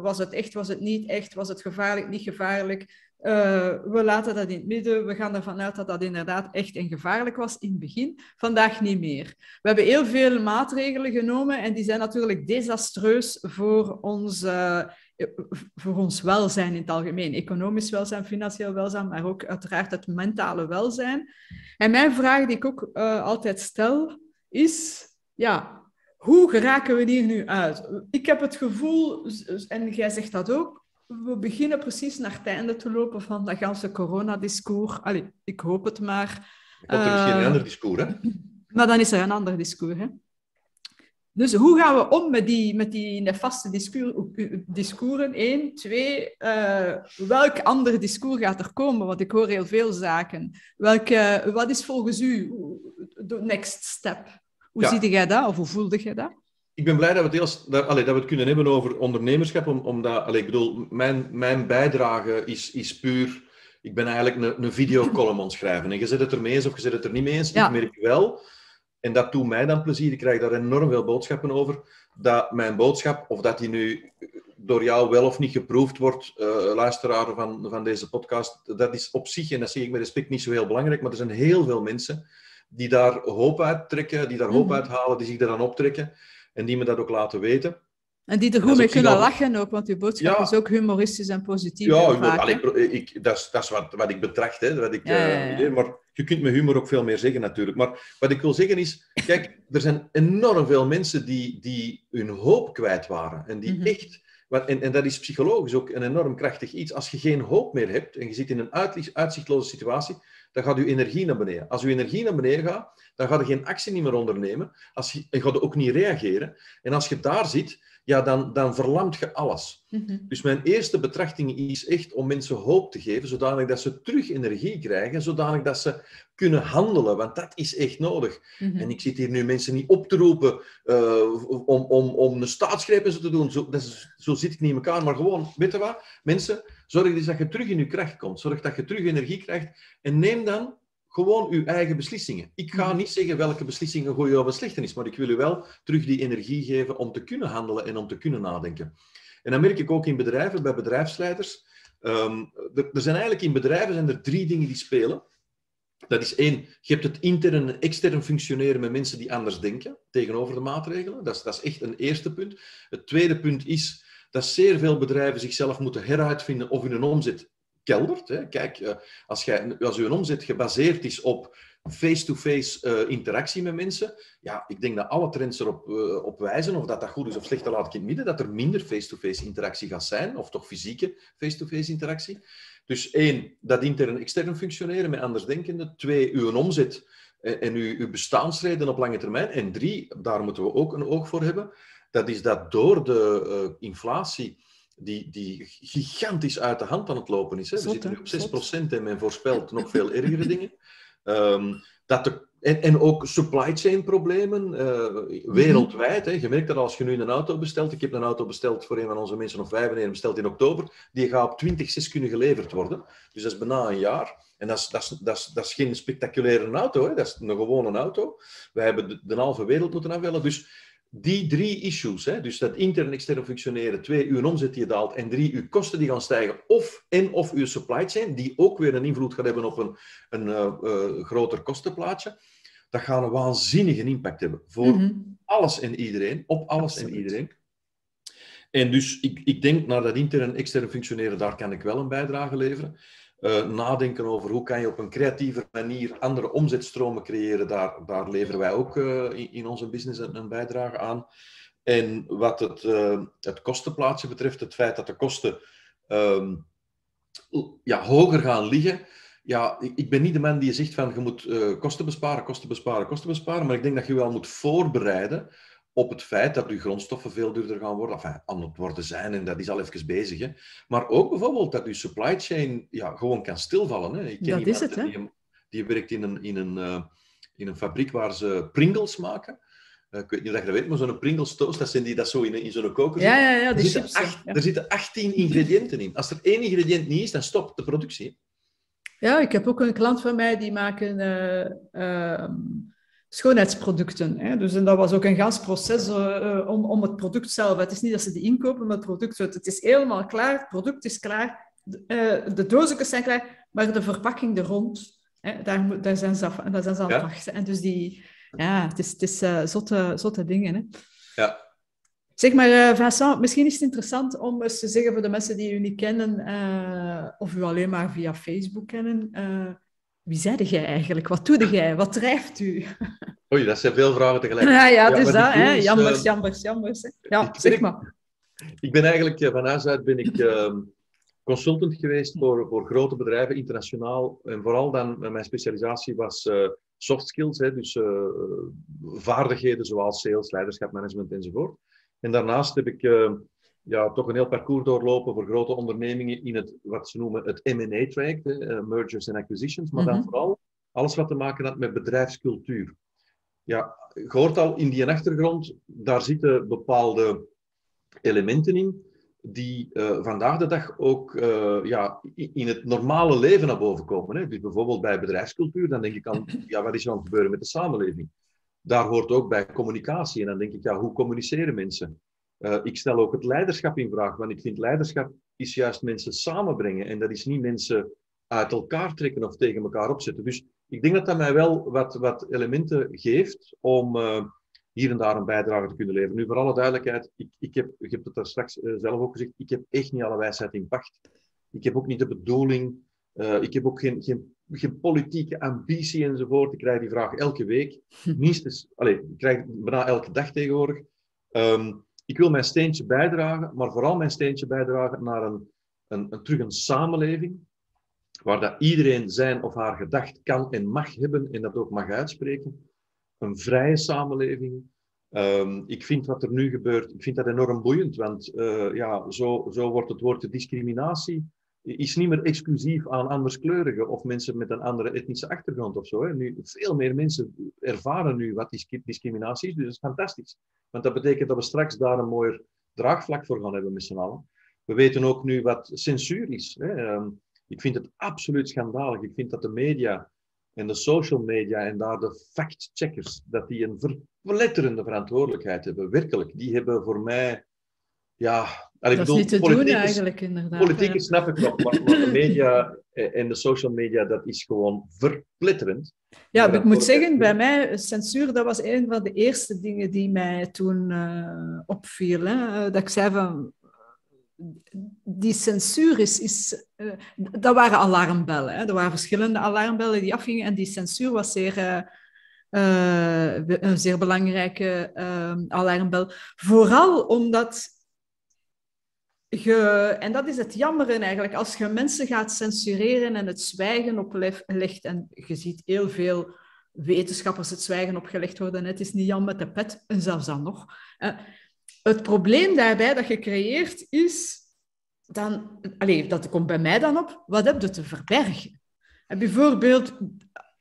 Was het echt, was het niet echt? Was het gevaarlijk, niet gevaarlijk? We laten dat in het midden. We gaan ervan uit dat dat inderdaad echt en gevaarlijk was in het begin. Vandaag niet meer. We hebben heel veel maatregelen genomen en die zijn natuurlijk desastreus voor ons welzijn in het algemeen. Economisch welzijn, financieel welzijn, maar ook uiteraard het mentale welzijn. En mijn vraag die ik ook altijd stel is... ja. Hoe geraken we hier nu uit? Ik heb het gevoel, en jij zegt dat ook, we beginnen precies naar het einde te lopen van dat ganse coronadiscours. Allee, ik hoop het maar. Dan komt er misschien een ander discours, hè? Maar dan is er een ander discours, hè? Dus hoe gaan we om met die nefaste discoursen? 1, 2, welk ander discours gaat er komen? Want ik hoor heel veel zaken. Wat is volgens u de next step? Hoe ziet jij dat, of hoe voelde jij dat? Ik ben blij dat we het kunnen hebben over ondernemerschap. Mijn bijdrage is puur... Ik ben eigenlijk een videocolumn aan het schrijven. En je zet het er mee eens of je zet het er niet mee eens. Ja. Ik merk wel, en dat doet mij dan plezier, ik krijg daar enorm veel boodschappen over, dat mijn boodschap, of dat die nu door jou wel of niet geproefd wordt, luisteraar van deze podcast, dat is op zich, en dat zie ik met respect, niet zo heel belangrijk, maar er zijn heel veel mensen... die daar hoop uit trekken, die daar hoop uithalen, die zich eraan optrekken en die me dat ook laten weten. En die er goed mee kunnen lachen ook, want uw boodschap is ook humoristisch en positief. Ja, vaak, dat is wat ik betracht. Hè, wat ik, maar je kunt met humor ook veel meer zeggen natuurlijk. Maar wat ik wil zeggen is, kijk, er zijn enorm veel mensen die hun hoop kwijt waren. En die echt... En dat is psychologisch ook een enorm krachtig iets. Als je geen hoop meer hebt en je zit in een uitzichtloze situatie... dan gaat je energie naar beneden. Als je energie naar beneden gaat, dan ga je geen actie meer ondernemen. En ga je ook niet reageren. En als je daar zit, ja, dan verlamt je alles. Dus mijn eerste betrachting is echt om mensen hoop te geven, zodanig dat ze terug energie krijgen, zodanig dat ze kunnen handelen, want dat is echt nodig. En ik zit hier nu mensen niet op te roepen om een staatsgreep en zo te doen. Zo zit ik niet in elkaar, maar gewoon, weet je wat, mensen... Zorg dus dat je terug in je kracht komt. Zorg dat je terug energie krijgt. En neem dan gewoon je eigen beslissingen. Ik ga niet zeggen welke beslissing een goede of een slechte is, maar ik wil u wel terug die energie geven om te kunnen handelen en om te kunnen nadenken. En dat merk ik ook in bedrijven, bij bedrijfsleiders. Er zijn eigenlijk in bedrijven drie dingen die spelen. Dat is 1, je hebt het intern en extern functioneren met mensen die anders denken tegenover de maatregelen. Dat is echt een eerste punt. Het tweede punt is... dat zeer veel bedrijven zichzelf moeten heruitvinden of hun omzet keldert. Hè. Kijk, als je omzet gebaseerd is op face-to-face interactie met mensen, ja, ik denk dat alle trends erop wijzen, of dat goed is of slecht, dat laat ik in het midden, dat er minder face-to-face interactie gaat zijn, of toch fysieke face-to-face interactie. Dus 1, dat intern en extern functioneren met andersdenkenden. 2, uw omzet en uw bestaansreden op lange termijn. En 3, daar moeten we ook een oog voor hebben, dat is dat door de inflatie, die gigantisch uit de hand aan het lopen is. Hè? We zitten nu op 6% en men voorspelt nog veel ergere dingen. En ook supply chain problemen wereldwijd. Hè? Je merkt dat als je nu een auto bestelt. Ik heb een auto besteld voor een van onze mensen, of 5 en een besteld in oktober. Die gaat op 20/6 kunnen geleverd worden. Dus dat is bijna een jaar. En dat is geen spectaculaire auto. Hè? Dat is een gewone auto. Wij hebben de halve wereld moeten afwellen. Dus Die drie issues, hè, dus dat intern en extern functioneren, 2, uw omzet die daalt, en 3, uw kosten die gaan stijgen, of uw supply chain, die ook weer een invloed gaat hebben op een groter kostenplaatje, dat gaat een waanzinnige impact hebben voor alles en iedereen, op alles en iedereen. En dus ik denk, naar dat intern en extern functioneren, daar kan ik wel een bijdrage leveren. Nadenken over hoe kan je op een creatieve manier andere omzetstromen creëren, daar leveren wij ook in onze business een bijdrage aan. En wat het kostenplaatje betreft, het feit dat de kosten hoger gaan liggen. Ja, ik ben niet de man die zegt van je moet kosten besparen, maar ik denk dat je wel moet voorbereiden op het feit dat uw grondstoffen veel duurder gaan worden, aan het worden zijn, en dat is al even bezig. Hè. Maar ook bijvoorbeeld dat uw supply chain gewoon kan stilvallen. Hè. Ik ken dat iemand, is het, hè? Die werkt in een fabriek waar ze Pringles maken. Ik weet niet of je dat weet, maar zo'n Pringles toast, dat zijn die dat zo in zo'n koker. Ja, die chips. Er zitten 18 ingrediënten in. Als er 1 ingrediënt niet is, dan stopt de productie. Ja, ik heb ook een klant van mij, die maken... schoonheidsproducten. Hè? Dus, en dat was ook een gans proces om het product zelf. Het is niet dat ze die inkopen, maar het product. Het is helemaal klaar, het product is klaar, de doosjes zijn klaar, maar de verpakking er rond, hè? Daar zijn ze aan het wachten. En dus het is zotte dingen. Hè? Ja. Zeg maar, Vincent, misschien is het interessant om eens te zeggen voor de mensen die u niet kennen, of u alleen maar via Facebook kennen... Wie zeide jij eigenlijk? Wat doe jij? Wat drijft u? Oei, dat zijn veel vragen tegelijk. Ja, dus dat. Hè? Jammers. Hè? Ja, zeg maar. Ik ben eigenlijk, van huis uit ben ik consultant geweest voor grote bedrijven, internationaal. En vooral dan, mijn specialisatie was soft skills. Hè, dus vaardigheden zoals sales, leiderschap, management enzovoort. En daarnaast heb ik... toch een heel parcours doorlopen voor grote ondernemingen in het, wat ze noemen, het M&A-traject, mergers en acquisitions, maar dan vooral alles wat te maken had met bedrijfscultuur. Ja, je hoort al, in die achtergrond, daar zitten bepaalde elementen in, die vandaag de dag ook in het normale leven naar boven komen. Hè? Dus bijvoorbeeld bij bedrijfscultuur, dan denk ik aan, wat is er aan het gebeuren met de samenleving? Daar hoort ook bij communicatie, en dan denk ik, hoe communiceren mensen? Ik stel ook het leiderschap in vraag, want ik vind leiderschap is juist mensen samenbrengen. En dat is niet mensen uit elkaar trekken of tegen elkaar opzetten. Dus ik denk dat dat mij wel wat elementen geeft om hier en daar een bijdrage te kunnen leveren. Nu, voor alle duidelijkheid, ik heb het daar straks zelf ook gezegd, ik heb echt niet alle wijsheid in pacht. Ik heb ook niet de bedoeling, ik heb ook geen politieke ambitie enzovoort. Ik krijg die vraag elke week, ik krijg het bijna elke dag tegenwoordig. Ik wil mijn steentje bijdragen, maar vooral mijn steentje bijdragen naar een samenleving waar dat iedereen zijn of haar gedacht kan en mag hebben en dat ook mag uitspreken. Een vrije samenleving. Ik vind wat er nu gebeurt, ik vind dat enorm boeiend, want zo wordt het woord discriminatie is niet meer exclusief aan anderskleurigen of mensen met een andere etnische achtergrond of zo. Hè. Nu, veel meer mensen ervaren nu wat discriminatie is, dus dat is fantastisch. Want dat betekent dat we straks daar een mooier draagvlak voor gaan hebben met z'n allen. We weten ook nu wat censuur is. Hè. Ik vind het absoluut schandalig. Ik vind dat de media en de social media en daar de fact-checkers, dat die een verpletterende verantwoordelijkheid hebben. Werkelijk, die hebben voor mij... dat is niet te doen eigenlijk, inderdaad. Politiek snap ik nog, maar de media en de social media, dat is gewoon verpletterend. Ja, maar ik moet zeggen, bij mij, censuur, dat was een van de eerste dingen die mij toen opviel. Hè? Dat ik zei van, die censuur is dat waren alarmbellen. Hè? Er waren verschillende alarmbellen die afgingen en die censuur was zeer... een zeer belangrijke alarmbel. Vooral omdat... en dat is het jammeren eigenlijk, als je mensen gaat censureren en het zwijgen oplegt, en je ziet heel veel wetenschappers het zwijgen opgelegd worden, het is niet Jan met de pet, en zelfs dan nog. Het probleem daarbij dat je creëert is, dat komt bij mij dan op, wat heb je te verbergen? En bijvoorbeeld,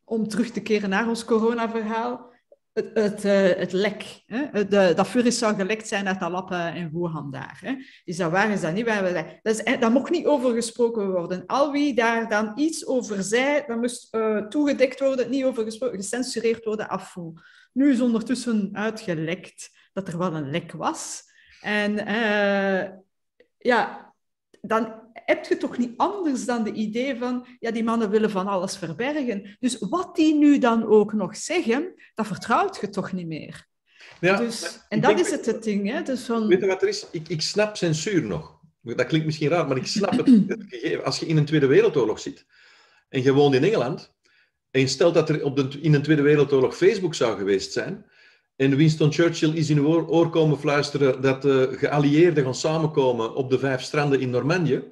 om terug te keren naar ons coronaverhaal, het lek. Hè? Dat virus zou gelekt zijn uit dat lab in Wuhan daar. Hè? Is dat waar? Is dat niet waar? Daar mocht niet over gesproken worden. Al wie daar dan iets over zei, dat moest toegedekt worden, niet over gesproken, gecensureerd worden, afvoer. Nu is ondertussen uitgelekt dat er wel een lek was. En ja, dan heb je toch niet anders dan de idee van... Ja, die mannen willen van alles verbergen. Dus wat die nu dan ook nog zeggen, dat vertrouwt je toch niet meer. Ja, dus, en dat is het ding. Hè? Dus van... Weet je wat er is? Ik snap censuur nog. Dat klinkt misschien raar, maar ik snap het gegeven. Als je in een Tweede Wereldoorlog zit en je woont in Engeland... En je stelt dat er in de Tweede Wereldoorlog Facebook zou geweest zijn... En Winston Churchill is in uw oor komen fluisteren dat de geallieerden gaan samenkomen op de 5 stranden in Normandië,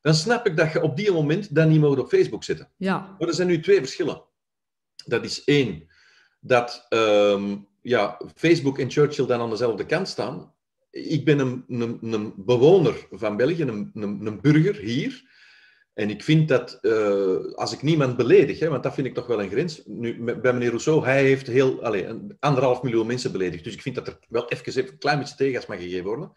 dan snap ik dat je op die moment dan niet mag op Facebook zitten. Ja. Maar er zijn nu 2 verschillen. Dat is 1, dat ja, Facebook en Churchill dan aan dezelfde kant staan. Ik ben een bewoner van België, een burger hier. En ik vind dat, als ik niemand beledig, hè, want dat vind ik toch wel een grens. Nu, bij meneer Rousseau, hij heeft heel, 1,5 miljoen mensen beledigd. Dus ik vind dat er wel even een klein beetje tegengas mag gegeven worden.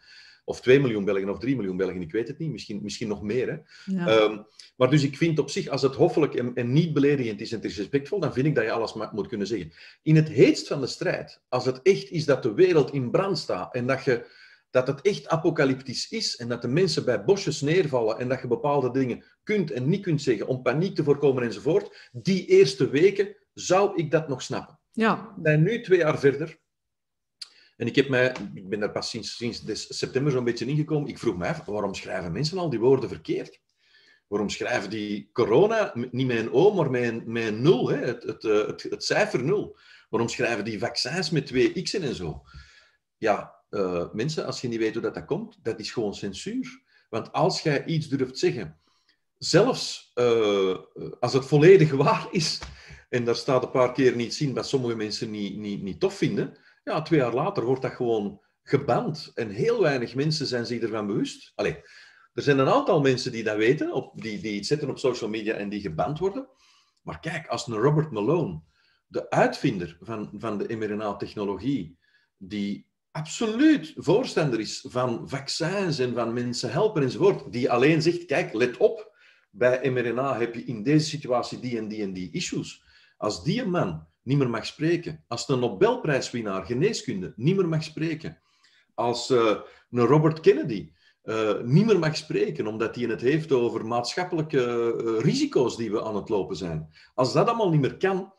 Of 2 miljoen Belgen of 3 miljoen Belgen, ik weet het niet. Misschien nog meer. Hè. Ja. Maar dus ik vind op zich, als het hoffelijk en niet beledigend is en het is respectvol, dan vind ik dat je alles moet kunnen zeggen. In het heetst van de strijd, als het echt is dat de wereld in brand staat en dat je... dat het echt apocalyptisch is en dat de mensen bij bosjes neervallen en dat je bepaalde dingen kunt en niet kunt zeggen om paniek te voorkomen enzovoort, die eerste weken zou ik dat nog snappen. Ja. En nu 2 jaar verder, en ik ben daar pas sinds september zo'n beetje ingekomen, ik vroeg me af, waarom schrijven mensen al die woorden verkeerd? Waarom schrijven die corona, niet met een O, maar met een 0, hè? Het cijfer 0? Waarom schrijven die vaccins met 2 x'en en zo? Ja... mensen, als je niet weet hoe dat komt, dat is gewoon censuur. Want als jij iets durft zeggen, zelfs als het volledig waar is, en daar staat een paar keer niets in wat sommige mensen niet tof vinden, ja, 2 jaar later wordt dat gewoon geband. En heel weinig mensen zijn zich ervan bewust. Allee, er zijn een aantal mensen die dat weten, die iets zetten op social media en die geband worden. Maar kijk, als een Robert Malone, de uitvinder van de mRNA-technologie, die... absoluut voorstander is van vaccins en van mensen helpen enzovoort, die alleen zegt, kijk, let op, bij mRNA heb je in deze situatie die en die en die issues. Als die een man niet meer mag spreken, als een Nobelprijswinnaar geneeskunde niet meer mag spreken, als een Robert Kennedy niet meer mag spreken, omdat hij het heeft over maatschappelijke risico's die we aan het lopen zijn. Als dat allemaal niet meer kan,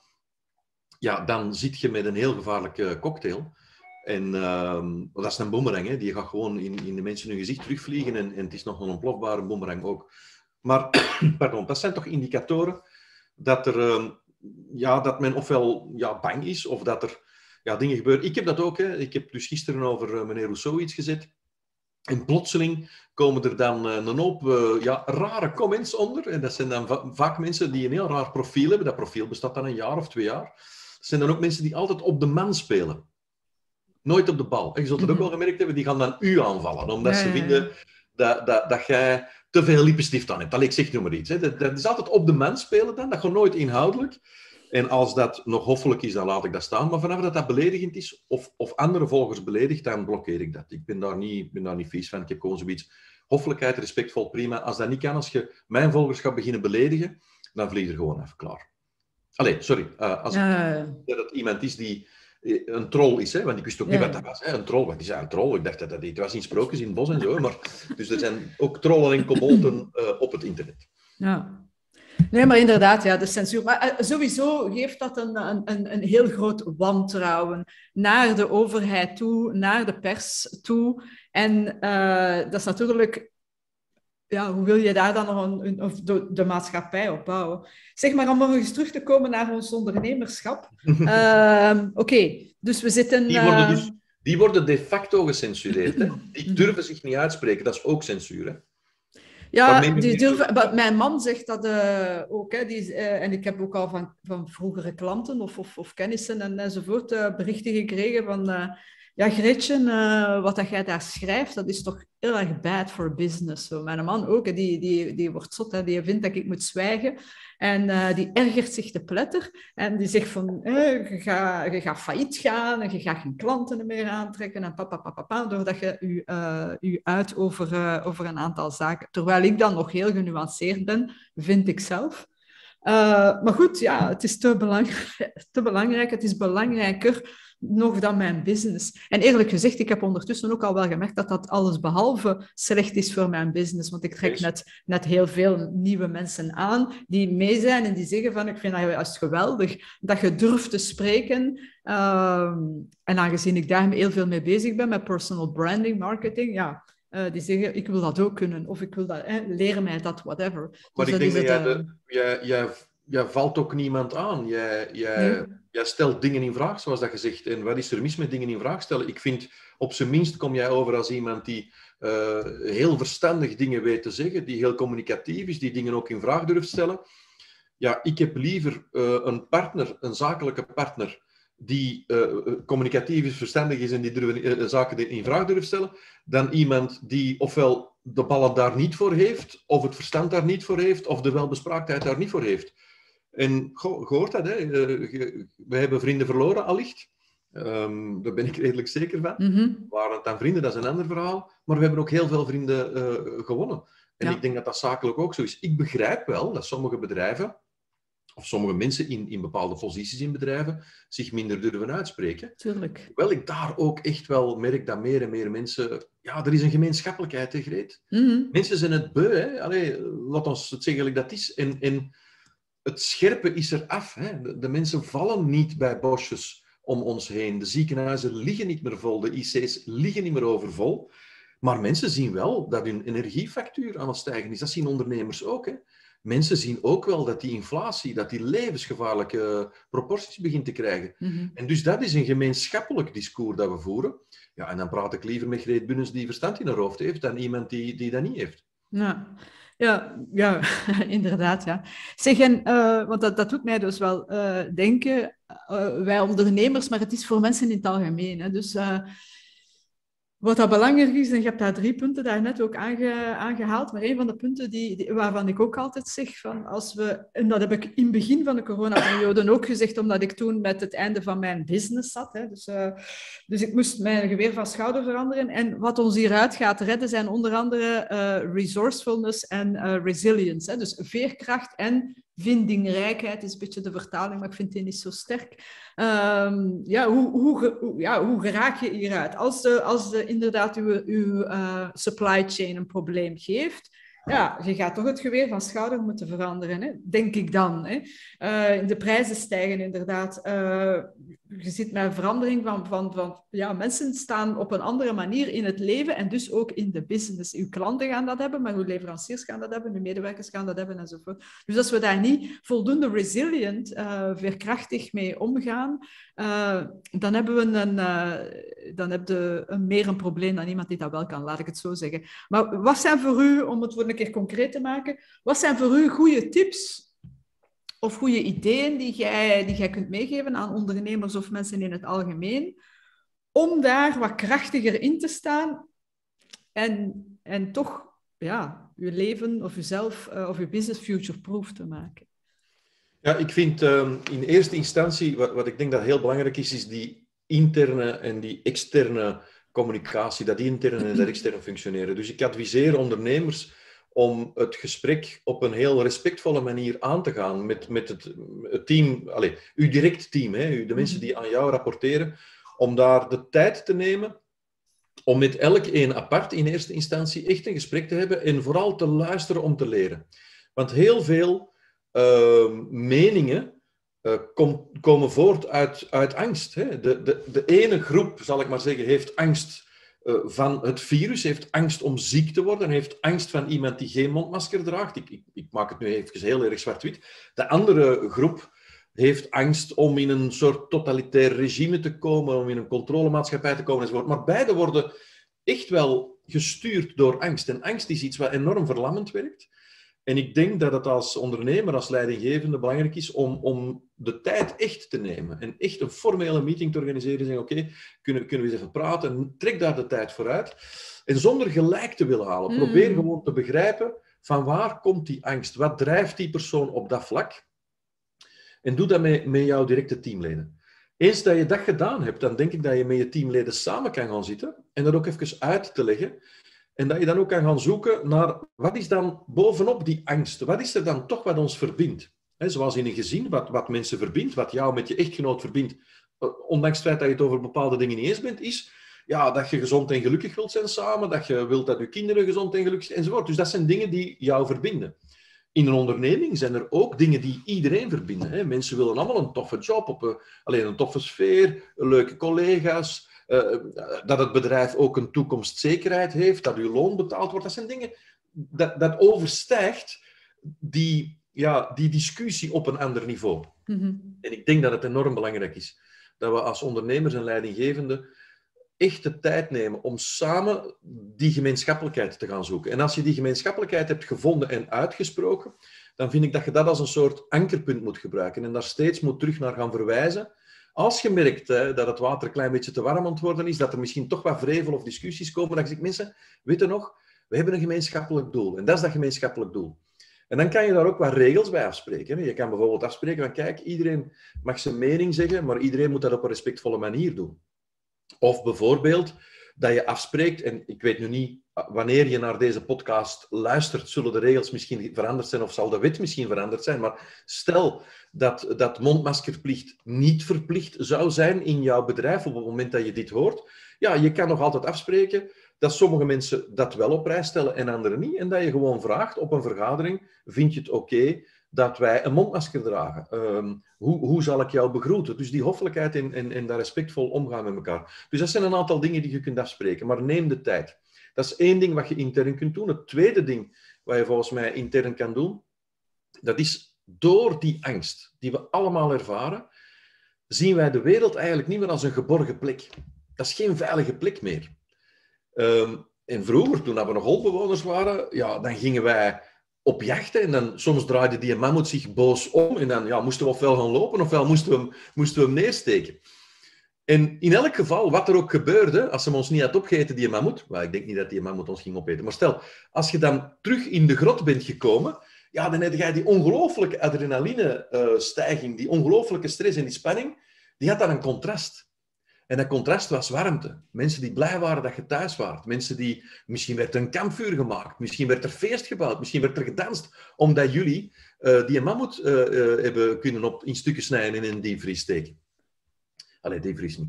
ja, dan zit je met een heel gevaarlijke cocktail. En dat is een boemerang, hè? Die gaat gewoon in de mensen hun gezicht terugvliegen en het is nog een ontplofbare boemerang ook. Maar, pardon, dat zijn toch indicatoren dat dat men ofwel bang is of dat er dingen gebeuren. Ik heb dat ook, hè? Ik heb dus gisteren over meneer Rousseau iets gezet. En plotseling komen er dan een hoop rare comments onder. En dat zijn dan vaak mensen die een heel raar profiel hebben. Dat profiel bestaat dan 1 jaar of 2 jaar. Dat zijn dan ook mensen die altijd op de man spelen. Nooit op de bal. En je zult het ook wel gemerkt hebben, die gaan dan u aanvallen. Omdat ze vinden dat jij te veel lippenstift aan hebt. Allee, ik zeg nu maar iets. Hè. Dat is altijd op de man spelen dan. Dat gaat nooit inhoudelijk. En als dat nog hoffelijk is, dan laat ik dat staan. Maar vanaf dat beledigend is, of andere volgers beledigt, dan blokkeer ik dat. Ik ben daar niet vies van. Ik heb gewoon zoiets. Hoffelijkheid, respectvol, prima. Als dat niet kan, als je mijn volgers gaat beginnen beledigen, dan vlieg er gewoon even klaar. Allee, sorry. Als dat iemand is die... een troll is, hè? Want ik wist ook niet wat dat was. Hè? Een troll, wat is een troll? Ik dacht dat het was in sprookjes in het bos en zo. Maar, dus er zijn ook trollen en kobolten op het internet. Ja. Nee, maar inderdaad, ja, de censuur. Maar sowieso geeft dat een heel groot wantrouwen naar de overheid toe, naar de pers toe. En dat is natuurlijk... Ja, hoe wil je daar dan nog de maatschappij op bouwen? Zeg maar, om nog eens terug te komen naar ons ondernemerschap. Oké, dus we zitten... Die worden de facto gecensureerd. Hè? Die durven zich niet uitspreken. Dat is ook censuur, hè? Ja, die durven, mijn man zegt dat ook. Hè, en ik heb ook al van vroegere klanten of kennissen enzovoort berichten gekregen van... Ja, Gretchen, wat dat jij daar schrijft, dat is toch heel erg bad for business. Zo. Mijn man ook, die wordt zot, hè. Die vindt dat ik moet zwijgen. En die ergert zich te pletter. En die zegt van, je gaat failliet gaan en je gaat geen klanten meer aantrekken. En doordat je je uit over een aantal zaken. Terwijl ik dan nog heel genuanceerd ben, vind ik zelf. Maar goed, ja, het is te belangrijk. Het is belangrijker nog dan mijn business. En eerlijk gezegd, ik heb ondertussen ook al wel gemerkt dat dat allesbehalve slecht is voor mijn business. Want ik trek net heel veel nieuwe mensen aan die mee zijn en die zeggen van, ik vind dat juist geweldig dat je durft te spreken. En aangezien ik daar heel veel mee bezig ben, met personal branding, marketing, ja... die zeggen, ik wil dat ook kunnen, of ik wil dat, leer mij dat, whatever. Maar dus ik denk jij valt ook niemand aan. Jij stelt dingen in vraag, zoals dat je zegt. En wat is er mis met dingen in vraag stellen? Ik vind, op zijn minst kom jij over als iemand die heel verstandig dingen weet te zeggen, die heel communicatief is, die dingen ook in vraag durft stellen. Ja, ik heb liever een zakelijke partner, die communicatief is, verstandig is en die zaken in vraag durft stellen, dan iemand die ofwel de ballen daar niet voor heeft, of het verstand daar niet voor heeft, of de welbespraaktheid daar niet voor heeft. En gehoord dat, hè? We hebben vrienden verloren, allicht. Daar ben ik redelijk zeker van. Mm-hmm. Waren het dan vrienden, dat is een ander verhaal. Maar we hebben ook heel veel vrienden gewonnen. En ik denk dat dat zakelijk ook zo is. Ik begrijp wel dat sommige bedrijven, of sommige mensen in bepaalde posities in bedrijven zich minder durven uitspreken. Tuurlijk. Hoewel ik daar ook echt wel merk dat meer en meer mensen... Ja, er is een gemeenschappelijkheid, hè, Greet? Mm-hmm. Mensen zijn het beu, hè? Allee, laat ons het zeggen dat is. En het scherpe is eraf, hè? De mensen vallen niet bij bosjes om ons heen. De ziekenhuizen liggen niet meer vol. De IC's liggen niet meer overvol. Maar mensen zien wel dat hun energiefactuur aan het stijgen is. Dat zien ondernemers ook, hè? Mensen zien ook wel dat die inflatie, dat die levensgevaarlijke proporties begint te krijgen. Mm-hmm. En dus dat is een gemeenschappelijk discours dat we voeren. Ja, en dan praat ik liever met Greet Bunnens die verstand in haar hoofd heeft dan iemand die dat niet heeft. Ja, inderdaad. Ja. Zeg, want dat doet mij dus wel denken, wij ondernemers, maar het is voor mensen in het algemeen. Hè, dus... Wat dat belangrijk is, en je hebt daar 3 punten daarnet ook aangehaald, maar een van de punten waarvan ik ook altijd zeg, van als we, en dat heb ik in het begin van de coronaperiode ook gezegd, omdat ik toen met het einde van mijn business zat, hè, dus ik moest mijn geweer van schouder veranderen. En wat ons hieruit gaat redden zijn onder andere resourcefulness en resilience. Hè, dus veerkracht en vindingrijkheid is een beetje de vertaling, maar ik vind die niet zo sterk. Hoe geraak je hieruit? Als inderdaad uw supply chain een probleem geeft, ja, je gaat toch het geweer van schouder moeten veranderen, hè? Denk ik dan. Hè? De prijzen stijgen inderdaad. Je ziet maar verandering van mensen staan op een andere manier in het leven en dus ook in de business. Uw klanten gaan dat hebben, maar uw leveranciers gaan dat hebben, uw medewerkers gaan dat hebben enzovoort. Dus als we daar niet voldoende resilient, veerkrachtig mee omgaan, dan hebben we meer een probleem dan iemand die dat wel kan, laat ik het zo zeggen. Maar wat zijn voor u, om het voor een keer concreet te maken, wat zijn voor u goede tips of goede ideeën die jij kunt meegeven aan ondernemers of mensen in het algemeen, om daar wat krachtiger in te staan en toch je leven of jezelf of je business future-proof te maken? Ja, ik vind in eerste instantie, wat ik denk dat heel belangrijk is die interne en die externe communicatie, dat interne en dat externe functioneren. Dus ik adviseer ondernemers om het gesprek op een heel respectvolle manier aan te gaan met het team, uw direct team, hè, de mensen die aan jou rapporteren, om daar de tijd te nemen om met elk een apart in eerste instantie echt een gesprek te hebben en vooral te luisteren om te leren. Want heel veel meningen komen voort uit angst. Hè. De ene groep, zal ik maar zeggen, heeft angst van het virus, heeft angst om ziek te worden, heeft angst van iemand die geen mondmasker draagt. Ik maak het nu even heel erg zwart-wit. De andere groep heeft angst om in een soort totalitair regime te komen, om in een controlemaatschappij te komen enzovoort. Maar beide worden echt wel gestuurd door angst. En angst is iets wat enorm verlammend werkt. En ik denk dat het als ondernemer, als leidinggevende, belangrijk is om de tijd echt te nemen. En echt een formele meeting te organiseren. En zeggen, oké, kunnen we eens even praten? Trek daar de tijd voor uit. En zonder gelijk te willen halen. Probeer gewoon te begrijpen van waar komt die angst? Wat drijft die persoon op dat vlak? En doe dat met jouw directe teamleden. Eens dat je dat gedaan hebt, dan denk ik dat je met je teamleden samen kan gaan zitten. En dat ook even uit te leggen. En dat je dan ook kan gaan zoeken naar wat is dan bovenop die angst? Wat is er dan toch wat ons verbindt? Hè, zoals in een gezin, wat mensen verbindt, wat jou met je echtgenoot verbindt, ondanks het feit dat je het over bepaalde dingen niet eens bent, is ja, dat je gezond en gelukkig wilt zijn samen, dat je wilt dat je kinderen gezond en gelukkig zijn, enzovoort. Dus dat zijn dingen die jou verbinden. In een onderneming zijn er ook dingen die iedereen verbinden. Hè. Mensen willen allemaal een toffe job, alleen een toffe sfeer, leuke collega's, dat het bedrijf ook een toekomstzekerheid heeft, dat uw loon betaald wordt. Dat zijn dingen dat overstijgt die discussie op een ander niveau. Mm-hmm. En ik denk dat het enorm belangrijk is dat we als ondernemers en leidinggevenden echt de tijd nemen om samen die gemeenschappelijkheid te gaan zoeken. En als je die gemeenschappelijkheid hebt gevonden en uitgesproken, dan vind ik dat je dat als een soort ankerpunt moet gebruiken en daar steeds moet terug naar gaan verwijzen. Als je merkt dat het water een klein beetje te warm aan het worden is, dat er misschien toch wat wrevel of discussies komen, dan zeg ik, mensen, weet je nog, we hebben een gemeenschappelijk doel. En dat is dat gemeenschappelijk doel. En dan kan je daar ook wat regels bij afspreken. Je kan bijvoorbeeld afspreken van, kijk, iedereen mag zijn mening zeggen, maar iedereen moet dat op een respectvolle manier doen. Of bijvoorbeeld dat je afspreekt, en ik weet nu niet, wanneer je naar deze podcast luistert, zullen de regels misschien veranderd zijn of zal de wet misschien veranderd zijn, maar stel dat mondmaskerplicht niet verplicht zou zijn in jouw bedrijf op het moment dat je dit hoort, ja, je kan nog altijd afspreken dat sommige mensen dat wel op prijs stellen en anderen niet, en dat je gewoon vraagt op een vergadering, vind je het oké dat wij een mondmasker dragen? Hoe zal ik jou begroeten? Dus die hoffelijkheid en dat respectvol omgaan met elkaar. Dus dat zijn een aantal dingen die je kunt afspreken, maar neem de tijd. Dat is één ding wat je intern kunt doen. Het tweede ding wat je volgens mij intern kan doen, dat is door die angst die we allemaal ervaren, zien wij de wereld eigenlijk niet meer als een geborgen plek. Dat is geen veilige plek meer. En vroeger, toen we nog holbewoners waren, ja, dan gingen wij op jachten en dan soms draaide die mammoet zich boos om en dan ja, moesten we ofwel gaan lopen ofwel moesten we hem neersteken. En in elk geval, wat er ook gebeurde, als ze ons niet had opgegeten, die mammoet, maar ik denk niet dat die mammoet ons ging opeten, maar stel, als je dan terug in de grot bent gekomen, ja, dan heb je die ongelooflijke adrenaline-stijging, die ongelooflijke stress en die spanning, die had dan een contrast. En dat contrast was warmte. Mensen die blij waren dat je thuis waart. Mensen die... Misschien werd er een kampvuur gemaakt. Misschien werd er feest gebouwd. Misschien werd er gedanst. Omdat jullie die mammoet hebben kunnen in stukken snijden en in diepvries steken. Allee, diepvries niet.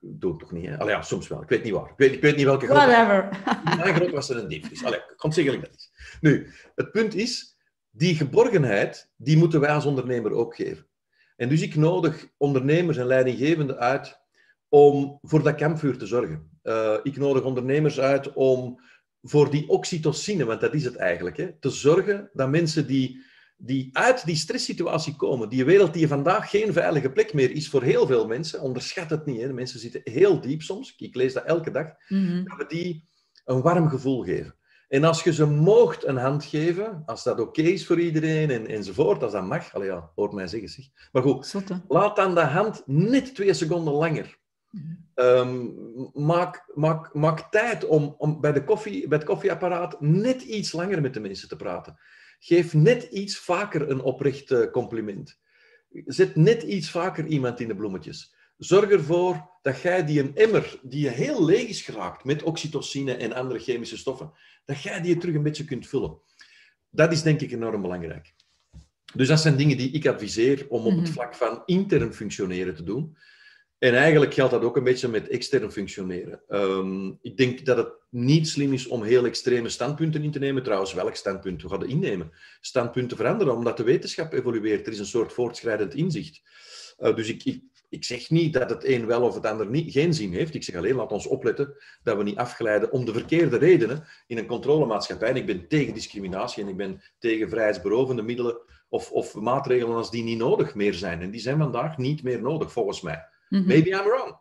Doe het toch niet, hè? Allee, ja, soms wel. Ik weet niet waar. Ik weet niet welke groot. Whatever. Mijn groot was er een diepvries. Allee, ik kan zeggen dat het is. Nu, het punt is... Die geborgenheid, die moeten wij als ondernemer ook geven. En dus ik nodig ondernemers en leidinggevenden uit... om voor dat kampvuur te zorgen. Ik nodig ondernemers uit om voor die oxytocine, want dat is het eigenlijk, hè, te zorgen dat mensen die uit die stresssituatie komen, die wereld die vandaag geen veilige plek meer is voor heel veel mensen, onderschat het niet, hè, de mensen zitten heel diep soms, ik lees dat elke dag, mm-hmm. Dat we die een warm gevoel geven. En als je ze moogt een hand geven, als dat oké is voor iedereen enzovoort, als dat mag, allee, ja, hoort mij zeggen, zeg. Maar goed, zotte. Laat dan de hand net 2 seconden langer. Maak tijd om bij het koffieapparaat net iets langer met de mensen te praten. Geef net iets vaker een oprecht compliment. Zet net iets vaker iemand in de bloemetjes. Zorg ervoor dat jij die een emmer, die heel leeg is geraakt met oxytocine en andere chemische stoffen, dat jij die terug een beetje kunt vullen. Dat is denk ik enorm belangrijk. Dus dat zijn dingen die ik adviseer om op het vlak van intern functioneren te doen. En eigenlijk geldt dat ook een beetje met extern functioneren. Ik denk dat het niet slim is om heel extreme standpunten in te nemen. Trouwens, welk standpunt we gaan innemen? Standpunten veranderen, omdat de wetenschap evolueert. Er is een soort voortschrijdend inzicht. Dus ik zeg niet dat het een wel of het ander geen zin heeft. Ik zeg alleen, laat ons opletten dat we niet afglijden om de verkeerde redenen in een controlemaatschappij. En ik ben tegen discriminatie en ik ben tegen vrijheidsberovende middelen of maatregelen als die niet nodig meer zijn. En die zijn vandaag niet meer nodig, volgens mij. Maybe I'm wrong.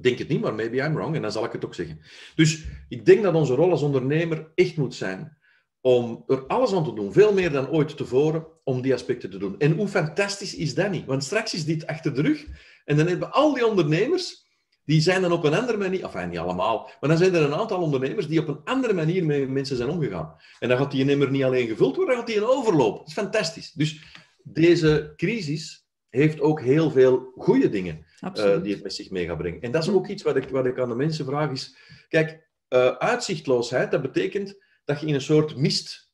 Denk het niet, maar maybe I'm wrong. En dan zal ik het ook zeggen. Dus ik denk dat onze rol als ondernemer echt moet zijn om er alles aan te doen, veel meer dan ooit tevoren, om die aspecten te doen. En hoe fantastisch is dat niet? Want straks is dit achter de rug en dan hebben we al die ondernemers, die zijn dan op een andere manier, enfin niet allemaal, maar dan zijn er een aantal ondernemers die op een andere manier met mensen zijn omgegaan. En dan gaat die emmer niet alleen gevuld worden, dan gaat die een overloop. Dat is fantastisch. Dus deze crisis... heeft ook heel veel goede dingen die het met zich mee gaat brengen. En dat is ook iets wat ik aan de mensen vraag is... Kijk, uitzichtloosheid, dat betekent dat je in een soort mist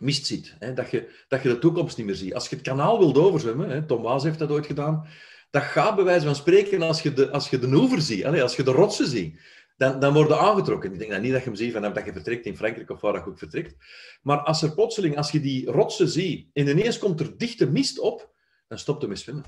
mist ziet. Hè? Dat je de toekomst niet meer ziet. Als je het kanaal wilt overzwemmen, hè? Tom Waes heeft dat ooit gedaan, dat gaat bij wijze van spreken als je de oever ziet, als je de rotsen ziet. Dan worden aangetrokken. Ik denk dat niet dat je hem ziet van dat je vertrekt in Frankrijk of waar dat je ook vertrekt. Maar als er plotseling, als je die rotsen ziet en ineens komt er dichte mist op, dan stopt hem met zwemmen.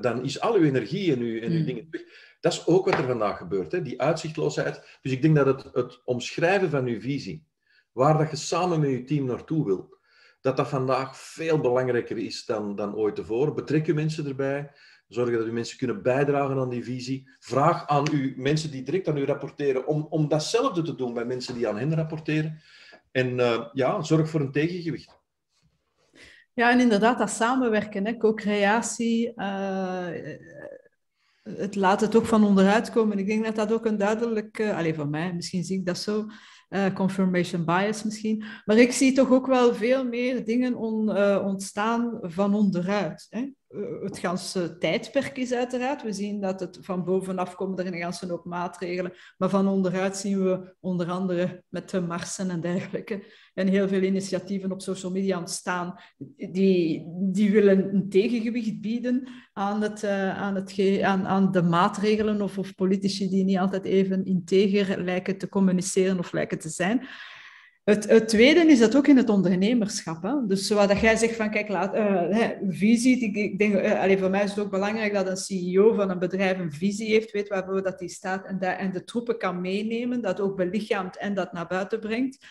Dan is al uw energie en uw dingen weg. Dat is ook wat er vandaag gebeurt, hè? Die uitzichtloosheid. Dus ik denk dat het omschrijven van uw visie, waar dat je samen met je team naartoe wil, dat vandaag veel belangrijker is dan ooit tevoren. Betrek je mensen erbij. Zorgen dat uw mensen kunnen bijdragen aan die visie. Vraag aan uw mensen die direct aan u rapporteren om datzelfde te doen bij mensen die aan hen rapporteren. En zorg voor een tegengewicht. Ja, en inderdaad, dat samenwerken, hè? Co-creatie. Het laat het ook van onderuit komen. Ik denk dat dat ook een duidelijk... voor mij, misschien zie ik dat zo... confirmation bias misschien. Maar ik zie toch ook wel veel meer dingen ontstaan van onderuit. Hè? Het ganse tijdperk is uiteraard. We zien dat het van bovenaf komen er een ganse hoop maatregelen. Maar van onderuit zien we onder andere met de marsen en dergelijke. En heel veel initiatieven op social media ontstaan. Die willen een tegengewicht bieden aan de maatregelen of politici die niet altijd even integer lijken te communiceren of lijken te zijn. Het tweede is dat ook in het ondernemerschap. Hè? Dus wat jij zegt van, kijk, visie. Ik denk, voor mij is het ook belangrijk dat een CEO van een bedrijf een visie heeft, weet waarvoor dat die staat en de troepen kan meenemen, dat ook belichaamt en dat naar buiten brengt.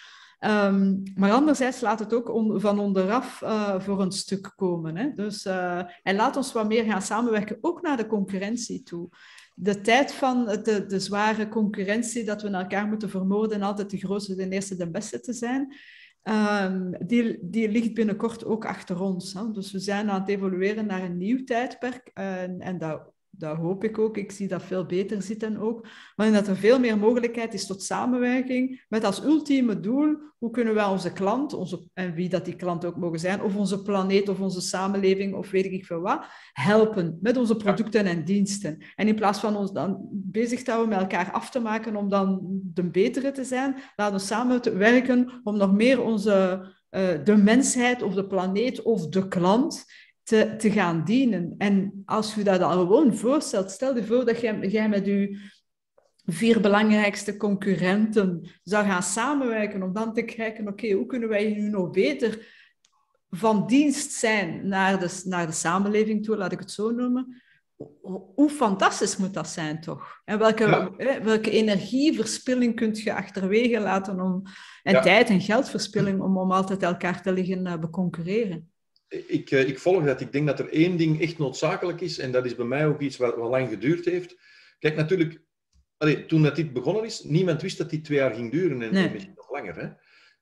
Maar anderzijds laat het ook van onderaf voor een stuk komen. Hè? Dus, en laat ons wat meer gaan samenwerken, ook naar de concurrentie toe. De tijd van de zware concurrentie, dat we elkaar moeten vermoorden en altijd de grootste, de eerste, de beste te zijn, die ligt binnenkort ook achter ons. Hè? Dus we zijn aan het evolueren naar een nieuw tijdperk en dat hoop ik ook. Ik zie dat veel beter zitten ook. Maar dat er veel meer mogelijkheid is tot samenwerking met als ultieme doel, hoe kunnen wij onze klant, en wie dat die klant ook mogen zijn, of onze planeet of onze samenleving of weet ik veel wat, helpen met onze producten en diensten. En in plaats van ons dan bezig te houden met elkaar af te maken om dan de betere te zijn, laten we samen werken om nog meer de mensheid of de planeet of de klant te gaan dienen. En als je dat al gewoon voorstelt, stel je voor dat jij met je 4 belangrijkste concurrenten zou gaan samenwerken om dan te kijken, oké, hoe kunnen wij nu nog beter van dienst zijn naar de samenleving toe, laat ik het zo noemen. Hoe fantastisch moet dat zijn, toch? En welke energieverspilling kun je achterwege laten tijd- en geldverspilling om altijd elkaar te liggen beconcurreren? Ik volg dat. Ik denk dat er één ding echt noodzakelijk is, en dat is bij mij ook iets wat lang geduurd heeft. Kijk, natuurlijk, toen dat dit begonnen is, niemand wist dat dit 2 jaar ging duren en misschien nog langer. Hè?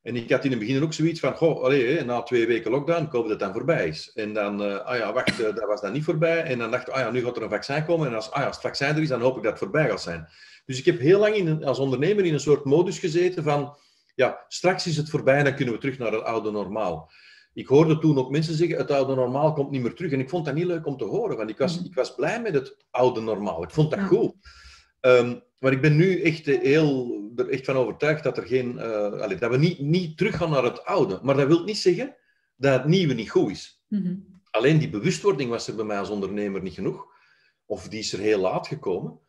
En ik had in het begin ook zoiets van, na 2 weken lockdown, ik hoop dat het dan voorbij is. En dan, dat was dan niet voorbij. En dan dacht ik, nu gaat er een vaccin komen. En als het vaccin er is, dan hoop ik dat het voorbij gaat zijn. Dus ik heb heel lang als ondernemer in een soort modus gezeten van, straks is het voorbij en dan kunnen we terug naar het oude normaal. Ik hoorde toen ook mensen zeggen, het oude normaal komt niet meer terug. En ik vond dat niet leuk om te horen, want ik was blij met het oude normaal. Ik vond dat goed. Maar ik ben nu echt van overtuigd dat er dat we niet terug gaan naar het oude. Maar dat wil niet zeggen dat het nieuwe niet goed is. Mm-hmm. Alleen die bewustwording was er bij mij als ondernemer niet genoeg. Of die is er heel laat gekomen.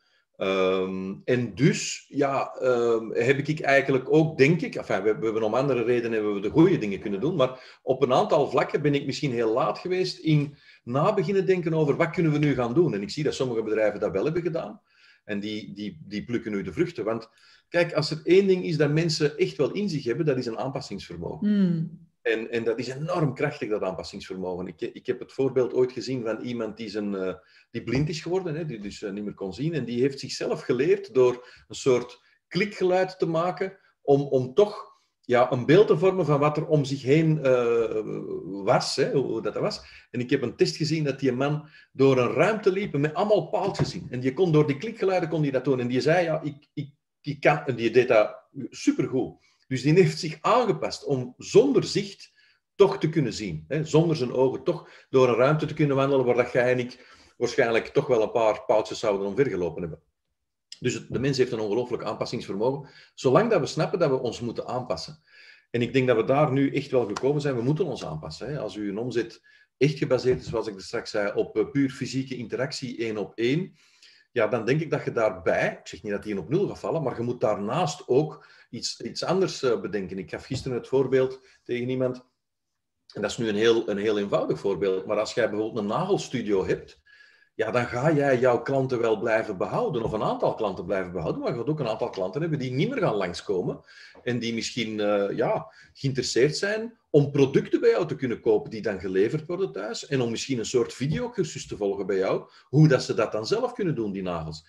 Heb ik eigenlijk ook, denk ik... we hebben om andere redenen hebben we de goede dingen kunnen doen, maar op een aantal vlakken ben ik misschien heel laat geweest in nabeginnen denken over wat kunnen we nu gaan doen. En ik zie dat sommige bedrijven dat wel hebben gedaan. En die plukken nu de vruchten. Want kijk, als er één ding is dat mensen echt wel in zich hebben, dat is een aanpassingsvermogen. En dat is enorm krachtig, dat aanpassingsvermogen. Ik heb het voorbeeld ooit gezien van iemand die blind is geworden, hè, die dus niet meer kon zien. En die heeft zichzelf geleerd door een soort klikgeluid te maken om toch een beeld te vormen van wat er om zich heen was, hè, hoe dat was. En ik heb een test gezien dat die man door een ruimte liep met allemaal paaltjes in. En die kon door die klikgeluiden dat doen. En die zei, ik kan... En die deed dat supergoed. Dus die heeft zich aangepast om zonder zicht toch te kunnen zien. Hè? Zonder zijn ogen toch door een ruimte te kunnen wandelen waar dat jij en ik waarschijnlijk toch wel een paar paaltjes zouden omvergelopen hebben. Dus de mens heeft een ongelooflijk aanpassingsvermogen. Zolang dat we snappen dat we ons moeten aanpassen. En ik denk dat we daar nu echt wel gekomen zijn. We moeten ons aanpassen. Hè. Als u een omzet echt gebaseerd is, zoals ik er straks zei, op puur fysieke interactie 1-op-1, ja, dan denk ik dat je daarbij, ik zeg niet dat die een op nul gaat vallen, maar je moet daarnaast ook iets anders bedenken. Ik gaf gisteren het voorbeeld tegen iemand, en dat is nu een heel eenvoudig voorbeeld, maar als jij bijvoorbeeld een nagelstudio hebt, ja, dan ga jij jouw klanten wel blijven behouden, of een aantal klanten blijven behouden, maar je gaat ook een aantal klanten hebben die niet meer gaan langskomen en die misschien geïnteresseerd zijn om producten bij jou te kunnen kopen die dan geleverd worden thuis en om misschien een soort videocursus te volgen bij jou, hoe dat ze dat dan zelf kunnen doen, die nagels.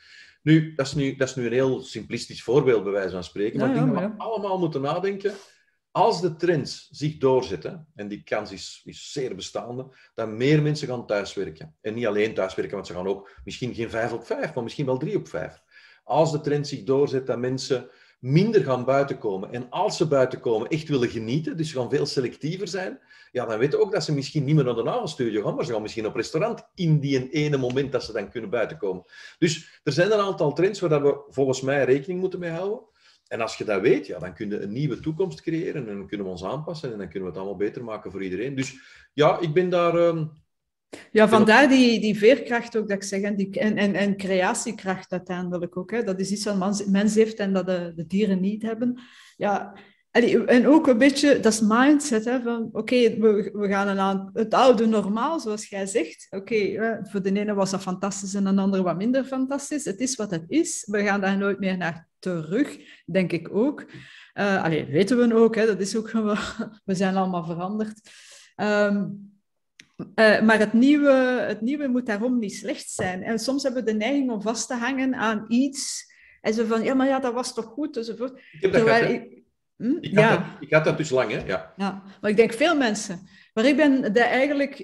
Dat is nu een heel simplistisch voorbeeld, bij wijze van spreken, maar we allemaal moeten nadenken. Als de trends zich doorzetten, en die kans is zeer bestaande, dan meer mensen gaan thuiswerken. En niet alleen thuiswerken, want ze gaan ook misschien geen 5 op 5, maar misschien wel 3 op 5. Als de trend zich doorzet, dat mensen minder gaan buiten komen. En als ze buiten komen, echt willen genieten, dus ze gaan veel selectiever zijn, ja, dan weten we ook dat ze misschien niet meer naar de nagelstudio gaan, maar ze gaan misschien op restaurant in die ene moment dat ze dan kunnen buiten komen. Dus er zijn een aantal trends waar we volgens mij rekening moeten mee houden. En als je dat weet, ja, dan kun je een nieuwe toekomst creëren en dan kunnen we ons aanpassen en dan kunnen we het allemaal beter maken voor iedereen. Dus ja, ik ben daar... Ja, vandaar die veerkracht ook, dat ik zeg, en creatiekracht uiteindelijk ook. Hè. Dat is iets wat mens heeft en dat de dieren niet hebben. Ja, en ook een beetje, dat is mindset, hè, van oké, we gaan het oude normaal, zoals jij zegt. Oké, voor de ene was dat fantastisch en de andere wat minder fantastisch. Het is wat het is. We gaan daar nooit meer naar terug, denk ik ook. Weten we ook, hè, dat is ook gewoon... We zijn allemaal veranderd. Maar het nieuwe moet daarom niet slecht zijn. En soms hebben we de neiging om vast te hangen aan iets. En zo van, ja, maar ja, dat was toch goed, enzovoort. Ik had dat dus lang, hè. Ja. Ja, maar ik denk veel mensen. Maar ik ben daar eigenlijk...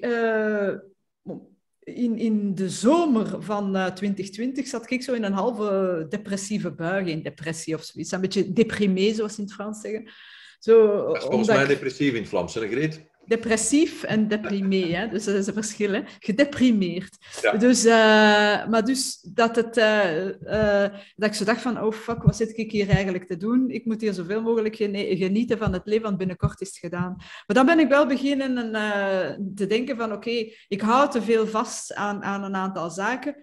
In de zomer van 2020 zat ik zo in een halve depressieve bui. Geen depressie of zoiets. Een beetje deprimé, zoals ze in het Frans zeggen. Zo, dat is volgens mij depressief in het Vlaams, hè, Greet? Depressief en deprimé, hè? Dus dat is een verschil, hè? Gedeprimeerd. Ja. Dus, dat ik zo dacht van, oh fuck, wat zit ik hier eigenlijk te doen? Ik moet hier zoveel mogelijk genieten van het leven, want binnenkort is het gedaan. Maar dan ben ik wel beginnen te denken van, oké, ik hou te veel vast aan een aantal zaken.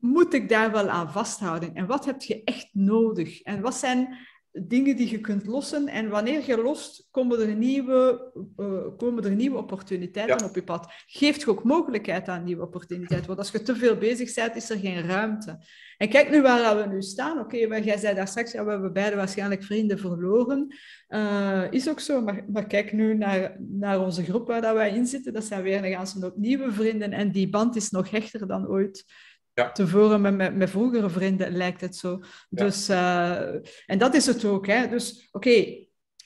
Moet ik daar wel aan vasthouden? En wat heb je echt nodig? En wat zijn... dingen die je kunt lossen. En wanneer je lost, komen er nieuwe opportuniteiten op je pad. Geeft je ook mogelijkheid aan nieuwe opportuniteiten. Want als je te veel bezig bent, is er geen ruimte. En kijk nu waar we nu staan. Oké, jij zei daar straks, ja, we hebben beide waarschijnlijk vrienden verloren. Is ook zo. Maar kijk nu naar onze groep waar dat wij in zitten. Dat zijn weer een ganse hoop nieuwe vrienden. En die band is nog hechter dan ooit. Ja. Tevoren met vroegere vrienden lijkt het zo. Ja. Dus, en dat is het ook. Hè. Dus oké,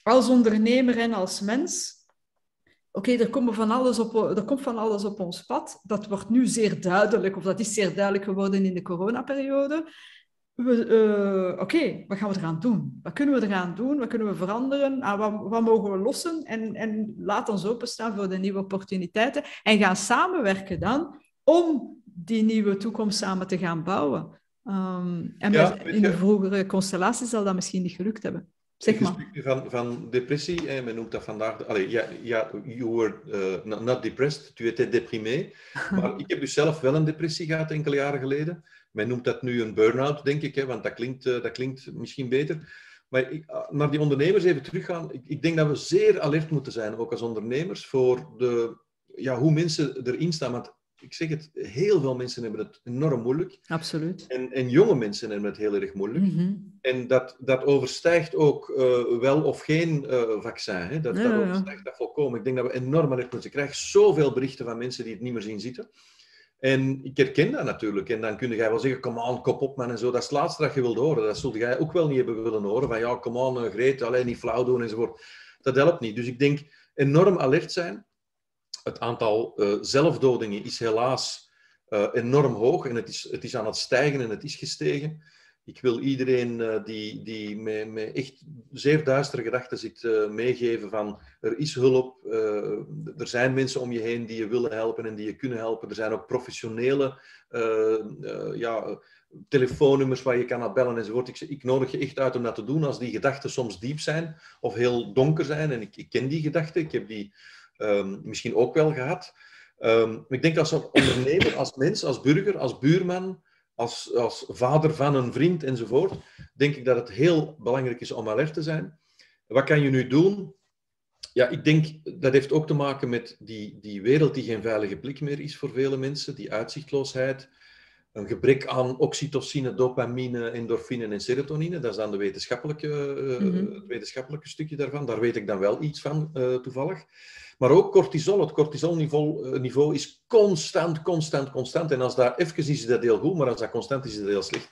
als ondernemer en als mens... Oké, er komt van alles op ons pad. Dat wordt nu zeer duidelijk, of dat is zeer duidelijk geworden in de coronaperiode. Wat gaan we eraan doen? Wat kunnen we eraan doen? Wat kunnen we veranderen? Wat mogen we lossen? En laat ons openstaan voor de nieuwe opportuniteiten. En gaan samenwerken dan om... die nieuwe toekomst samen te gaan bouwen. In de vroegere constellatie zal dat misschien niet gelukt hebben. Zeg maar. Van depressie, en men noemt dat vandaag... you were not depressed, tu étais déprimé. Maar ik heb dus zelf wel een depressie gehad enkele jaren geleden. Men noemt dat nu een burn-out, denk ik, hè, want dat klinkt misschien beter. Maar naar die ondernemers even teruggaan. Ik denk dat we zeer alert moeten zijn, ook als ondernemers, voor hoe mensen erin staan... Want ik zeg het, heel veel mensen hebben het enorm moeilijk. Absoluut. En jonge mensen hebben het heel erg moeilijk. Mm-hmm. En dat overstijgt ook wel of geen vaccin. Hè? Dat overstijgt dat volkomen. Ik denk dat we enorm aan het moeten krijgen. Zoveel berichten van mensen die het niet meer zien zitten. En ik herken dat natuurlijk. En dan kun jij wel zeggen, come on, kop op man en zo. Dat is het laatste dat je wilt horen. Dat zult jij ook wel niet hebben willen horen. Van ja, come on Greet, alleen niet flauw doen enzovoort. Dat helpt niet. Dus ik denk, enorm alert zijn. Het aantal zelfdodingen is helaas enorm hoog en het is aan het stijgen en het is gestegen. Ik wil iedereen die met echt zeer duistere gedachten zit meegeven van er is hulp, er zijn mensen om je heen die je willen helpen en die je kunnen helpen. Er zijn ook professionele telefoonnummers waar je kan naar bellen enzovoort. Ik nodig je echt uit om dat te doen als die gedachten soms diep zijn of heel donker zijn. En ik ken die gedachten, ik heb die misschien ook wel gehad. Ik denk als ondernemer, als mens, als burger, als buurman, als vader van een vriend enzovoort, denk ik dat het heel belangrijk is om alert te zijn. Wat kan je nu doen? Ja, ik denk dat heeft ook te maken met die wereld die geen veilige plek meer is voor vele mensen, die uitzichtloosheid, een gebrek aan oxytocine, dopamine, endorfine en serotonine. Dat is dan de het wetenschappelijke stukje daarvan. Daar weet ik dan wel iets van, toevallig. Maar ook cortisol. Het cortisolniveau is constant. En als dat even is dat heel goed, maar als dat constant is dat heel slecht.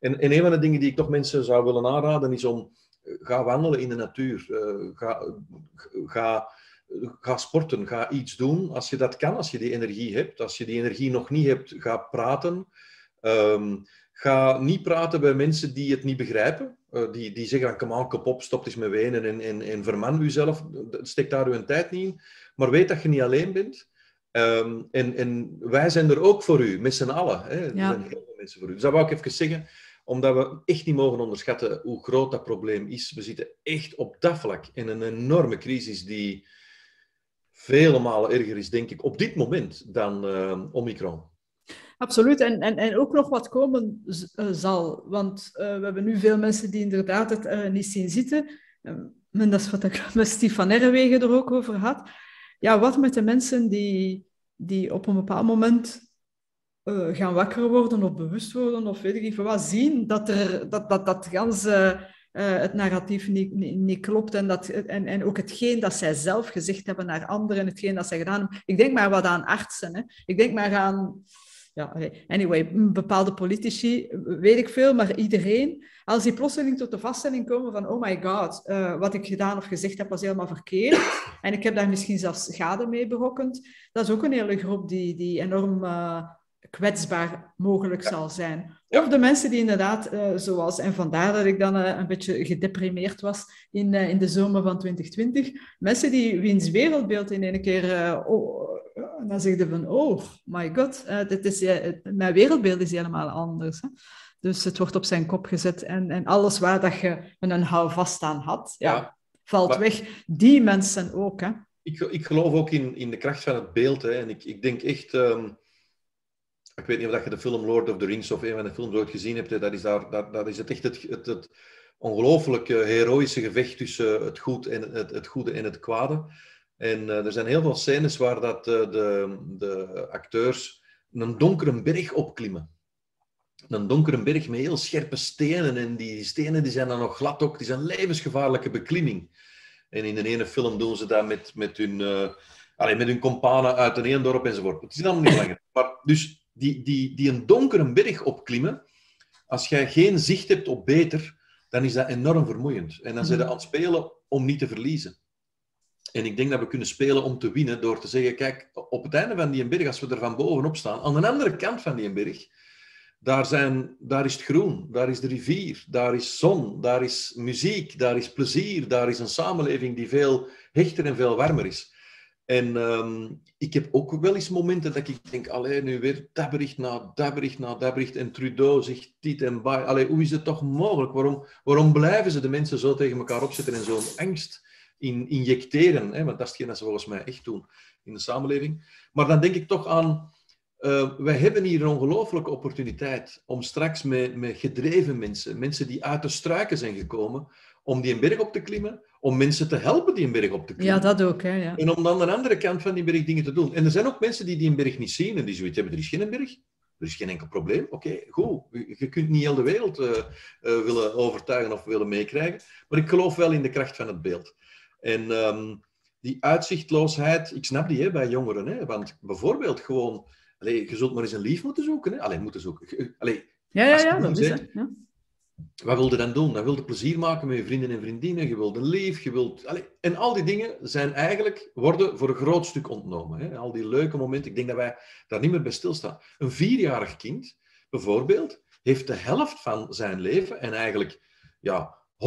En een van de dingen die ik toch mensen zou willen aanraden is om... Ga wandelen in de natuur. Ga sporten. Ga iets doen. Als je dat kan, als je die energie hebt. Als je die energie nog niet hebt, ga praten. Ga niet praten bij mensen die het niet begrijpen. Die zeggen, kom aan, kop op, stop eens met wenen en verman uzelf. Steek daar uw tijd niet in. Maar weet dat je niet alleen bent. En wij zijn er ook voor u, met z'n allen. Hè. Er zijn heel veel mensen voor u. Dus dat wou ik even zeggen... Omdat we echt niet mogen onderschatten hoe groot dat probleem is. We zitten echt op dat vlak in een enorme crisis die vele malen erger is, denk ik, op dit moment dan Omicron. Absoluut. En ook nog wat komen zal. Want we hebben nu veel mensen die inderdaad het niet zien zitten. En dat is wat ik met Steve van Herrewegen er ook over had. Ja, wat met de mensen die op een bepaald moment... gaan wakker worden of bewust worden of weet ik niet wat, zien dat ganse, het narratief niet klopt en ook hetgeen dat zij zelf gezegd hebben naar anderen, hetgeen dat zij gedaan hebben. Ik denk maar wat aan artsen, hè. Ik denk maar aan... Ja, anyway, bepaalde politici, weet ik veel, maar iedereen, als die plotseling tot de vaststelling komen van oh my god, wat ik gedaan of gezegd heb was helemaal verkeerd en ik heb daar misschien zelfs schade mee berokkend, dat is ook een hele groep die enorm... kwetsbaar mogelijk zal zijn. Of de mensen die inderdaad, zoals... En vandaar dat ik dan een beetje gedeprimeerd was in de zomer van 2020. Mensen die wiens wereldbeeld in één keer... dan zeiden van, oh my god, dit is, mijn wereldbeeld is helemaal anders. Hè? Dus het wordt op zijn kop gezet. En alles waar dat je een houvast aan had, valt weg. Die mensen ook. Hè? Ik geloof ook in de kracht van het beeld. Hè? En ik denk echt... Ik weet niet of je de film Lord of the Rings of een van de films ooit gezien hebt. Dat is het ongelooflijke heroïsche gevecht tussen het goede en het kwade. En er zijn heel veel scènes waar dat, de acteurs een donkere berg opklimmen. Een donkere berg met heel scherpe stenen. En die stenen die zijn dan nog glad ook. Die zijn levensgevaarlijke beklimming. En in de ene film doen ze dat met hun kompanen uit een ene dorp enzovoort. Het is allemaal niet langer. Maar dus... Die een donkere berg opklimmen, als jij geen zicht hebt op beter, dan is dat enorm vermoeiend. En dan zijn ze aan het spelen om niet te verliezen. En ik denk dat we kunnen spelen om te winnen door te zeggen, kijk, op het einde van die berg, als we er van bovenop staan, aan de andere kant van die berg, daar is het groen, daar is de rivier, daar is zon, daar is muziek, daar is plezier, daar is een samenleving die veel hechter en veel warmer is. En ik heb ook wel eens momenten dat ik denk, allee, nu weer dat bericht na dat bericht na dat bericht. En Trudeau zegt dit en baai. Allee, hoe is het toch mogelijk? Waarom blijven ze de mensen zo tegen elkaar opzetten en zo'n angst injecteren? Hè? Want dat is hetgeen dat ze volgens mij echt doen in de samenleving. Maar dan denk ik toch aan, wij hebben hier een ongelooflijke opportuniteit om straks met gedreven mensen, mensen die uit de struiken zijn gekomen, om die een berg op te klimmen, om mensen te helpen die een berg op te klimmen. Ja, dat ook. Hè, ja. En om dan aan de andere kant van die berg dingen te doen. En er zijn ook mensen die een berg niet zien en die zoiets hebben, er is geen berg, er is geen enkel probleem. Oké, goed, je kunt niet heel de wereld willen overtuigen of willen meekrijgen, maar ik geloof wel in de kracht van het beeld. En die uitzichtloosheid, ik snap die hè, bij jongeren, hè, want bijvoorbeeld gewoon, je zult maar eens een lief moeten zoeken. Hè. Ja. Wat wil je dan doen? Dan wil je plezier maken met je vrienden en vriendinnen. Je wilt een lief, en al die dingen zijn eigenlijk, worden voor een groot stuk ontnomen. Hè? Al die leuke momenten. Ik denk dat wij daar niet meer bij stilstaan. Een 4-jarig kind, bijvoorbeeld, heeft de helft van zijn leven en eigenlijk 100%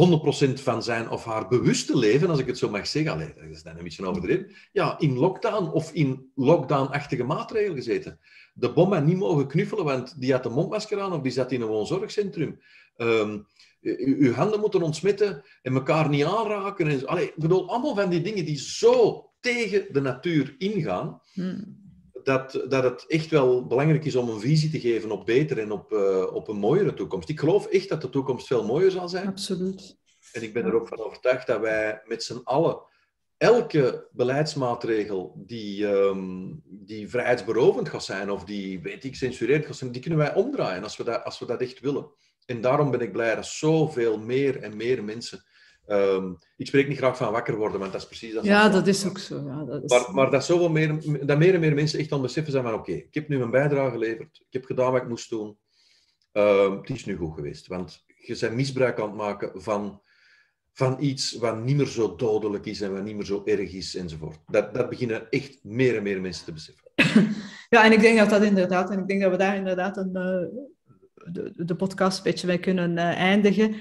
van zijn of haar bewuste leven, als ik het zo mag zeggen, allee, dat is dan een beetje overdreven, ja, in lockdown of in lockdown-achtige maatregelen gezeten. De bom had niet mogen knuffelen, want die had een mondmasker aan of die zat in een woonzorgcentrum. Uw handen moeten ontsmetten en elkaar niet aanraken. En zo. Allee, ik bedoel, allemaal van die dingen die zo tegen de natuur ingaan, dat het echt wel belangrijk is om een visie te geven op beter en op een mooiere toekomst. Ik geloof echt dat de toekomst veel mooier zal zijn. Absoluut. En ik ben er ook van overtuigd dat wij met z'n allen elke beleidsmaatregel die vrijheidsberovend gaat zijn of die, weet ik, censureerd gaat zijn, die kunnen wij omdraaien als we dat echt willen. En daarom ben ik blij dat zoveel meer en meer mensen... ik spreek niet graag van wakker worden, want dat is precies... Dat is ook zo. Ja, dat is... Maar dat zoveel meer en meer mensen echt aan het beseffen zijn van oké, ik heb nu mijn bijdrage geleverd, ik heb gedaan wat ik moest doen, het is nu goed geweest. Want je bent misbruik aan het maken van iets wat niet meer zo dodelijk is en wat niet meer zo erg is, enzovoort. Dat beginnen echt meer en meer mensen te beseffen. Ja, en ik denk dat inderdaad... En ik denk dat we daar inderdaad de podcast een beetje mee kunnen eindigen.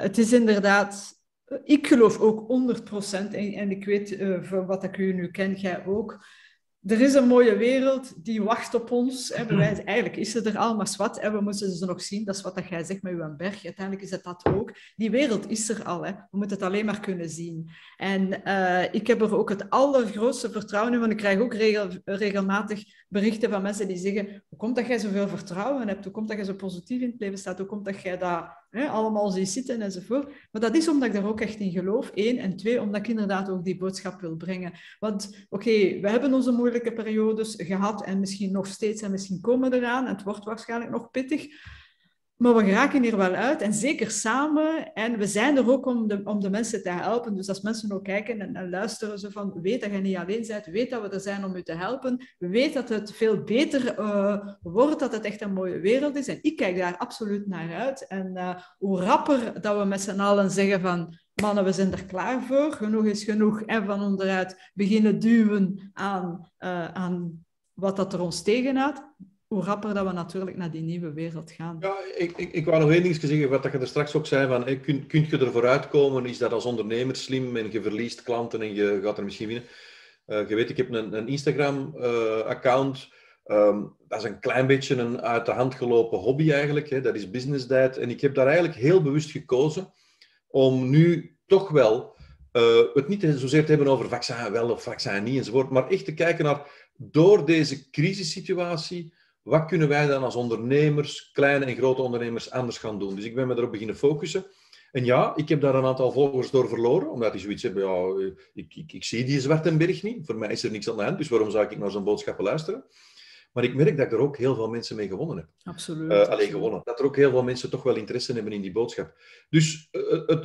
Het is inderdaad... Ik geloof ook 100%, en ik weet van wat ik u nu ken, jij ook. Er is een mooie wereld die wacht op ons. Hè, bewijs, eigenlijk is ze er al, maar zwart. En we moeten ze nog zien. Dat is wat jij zegt met uw berg. Uiteindelijk is het dat ook. Die wereld is er al. Hè. We moeten het alleen maar kunnen zien. En ik heb er ook het allergrootste vertrouwen in. Want ik krijg ook regelmatig berichten van mensen die zeggen... Hoe komt dat jij zoveel vertrouwen hebt? Hoe komt dat jij zo positief in het leven staat? Hoe komt dat jij dat... allemaal zie zitten enzovoort. Maar dat is omdat ik daar ook echt in geloof, 1, en 2, omdat ik inderdaad ook die boodschap wil brengen. Want, oké, we hebben onze moeilijke periodes gehad en misschien nog steeds en misschien komen we eraan. Het wordt waarschijnlijk nog pittig. Maar we geraken hier wel uit en zeker samen. En we zijn er ook om de mensen te helpen. Dus als mensen ook kijken en luisteren, zo van, weet dat je niet alleen bent, weet dat we er zijn om je te helpen, weet dat het veel beter wordt, dat het echt een mooie wereld is. En ik kijk daar absoluut naar uit. En hoe rapper dat we met z'n allen zeggen van, mannen, we zijn er klaar voor, genoeg is genoeg. En van onderuit beginnen duwen aan wat dat er ons tegenhoudt. Hoe rapper dat we natuurlijk naar die nieuwe wereld gaan. Ja, ik wou nog één ding zeggen, wat je er straks ook zei, van, kun je er vooruit komen, is dat als ondernemer slim en je verliest klanten en je gaat er misschien winnen. Je weet, ik heb een Instagram-account. Dat is een klein beetje een uit de hand gelopen hobby eigenlijk. Hè. Dat is business diet. En ik heb daar eigenlijk heel bewust gekozen om nu toch wel het niet zozeer te hebben over vaccin wel of vaccin niet enzovoort, maar echt te kijken naar, door deze crisissituatie... Wat kunnen wij dan als ondernemers, kleine en grote ondernemers, anders gaan doen? Dus ik ben me erop beginnen focussen. En ja, ik heb daar een aantal volgers door verloren, omdat die zoiets hebben, ja, ik zie die Zwartenberg niet. Voor mij is er niks aan de hand, dus waarom zou ik naar zo'n boodschappen luisteren? Maar ik merk dat ik er ook heel veel mensen mee gewonnen heb. Absoluut. Alleen gewonnen. Dat er ook heel veel mensen toch wel interesse hebben in die boodschap. Dus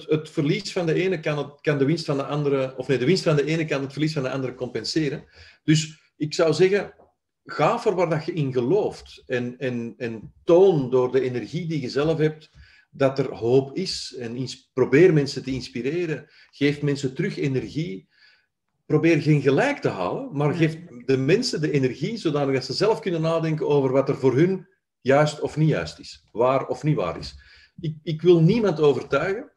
het verlies van de ene kan de winst van de andere... Of nee, de winst van de ene kan het verlies van de andere compenseren. Dus ik zou zeggen... Ga voor waar dat je in gelooft en toon door de energie die je zelf hebt dat er hoop is. En probeer mensen te inspireren. Geef mensen terug energie. Probeer geen gelijk te halen, maar geef de mensen de energie zodanig dat ze zelf kunnen nadenken over wat er voor hun juist of niet juist is. Waar of niet waar is. Ik wil niemand overtuigen.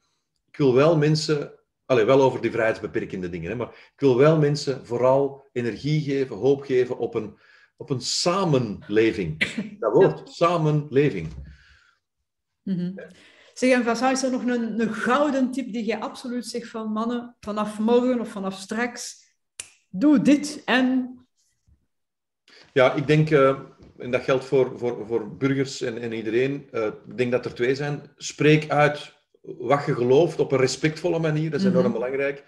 Ik wil wel mensen... Allee, wel over die vrijheidsbeperkende dingen. Hè, maar ik wil wel mensen vooral energie geven, hoop geven op een samenleving. Dat woord, samenleving. Mm-hmm. Zeg, en Vassar, is er nog een gouden tip die jij absoluut zegt van mannen, vanaf morgen of vanaf straks, doe dit en... Ja, ik denk, en dat geldt voor burgers en iedereen, ik denk dat er 2 zijn. Spreek uit wat je gelooft op een respectvolle manier, dat is enorm belangrijk.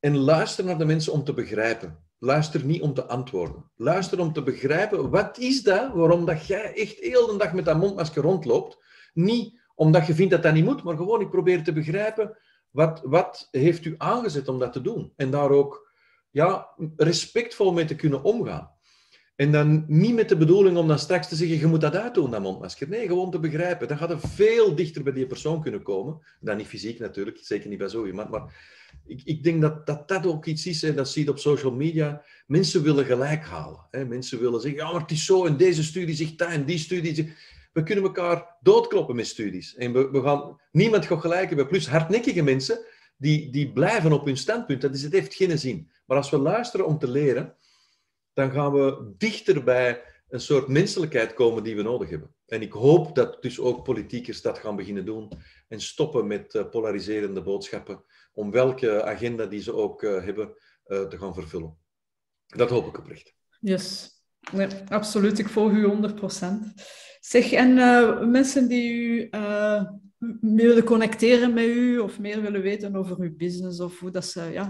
En luister naar de mensen om te begrijpen. Luister niet om te antwoorden. Luister om te begrijpen, wat is dat waarom dat jij echt heel de dag met dat mondmasker rondloopt? Niet omdat je vindt dat dat niet moet, maar gewoon ik probeer te begrijpen wat heeft u aangezet om dat te doen. En daar ook respectvol mee te kunnen omgaan. En dan niet met de bedoeling om dan straks te zeggen, je moet dat uitdoen, dat mondmasker. Nee, gewoon te begrijpen. Dan gaat er veel dichter bij die persoon kunnen komen. Dan niet fysiek natuurlijk, zeker niet bij zo iemand, maar... Ik denk dat ook iets is, hè, dat zie je op social media. Mensen willen gelijk halen. Hè. Mensen willen zeggen, ja, maar het is zo, en deze studie zegt dat, en die studie zegt... We kunnen elkaar doodkloppen met studies. En we gaan... Niemand gaat gelijk hebben. Plus hardnekkige mensen, die blijven op hun standpunt. Dat is, het heeft geen zin. Maar als we luisteren om te leren, dan gaan we dichter bij een soort menselijkheid komen die we nodig hebben. En ik hoop dat dus ook politiekers dat gaan beginnen doen en stoppen met polariserende boodschappen om welke agenda die ze ook hebben te gaan vervullen. Dat hoop ik oprecht. Yes. Nee, absoluut. Ik volg u 100%. Zeg, en mensen die u meer willen connecteren met u of meer willen weten over uw business of hoe dat ze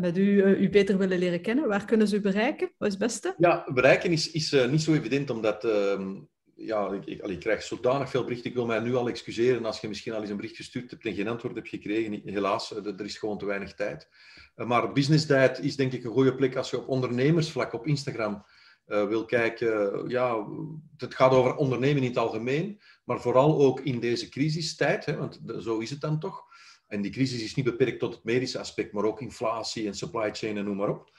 met u beter willen leren kennen, waar kunnen ze u bereiken? Wat is het beste? Ja, bereiken is niet zo evident, omdat ik krijg zodanig veel berichten. Ik wil mij nu al excuseren als je misschien al eens een bericht gestuurd hebt en geen antwoord hebt gekregen. Helaas, er is gewoon te weinig tijd. Maar Business Diet is denk ik een goede plek als je op ondernemersvlak op Instagram wil kijken. Het gaat over ondernemen in het algemeen, maar vooral ook in deze crisistijd, hè, want zo is het dan toch. En die crisis is niet beperkt tot het medische aspect, maar ook inflatie en supply chain en noem maar op.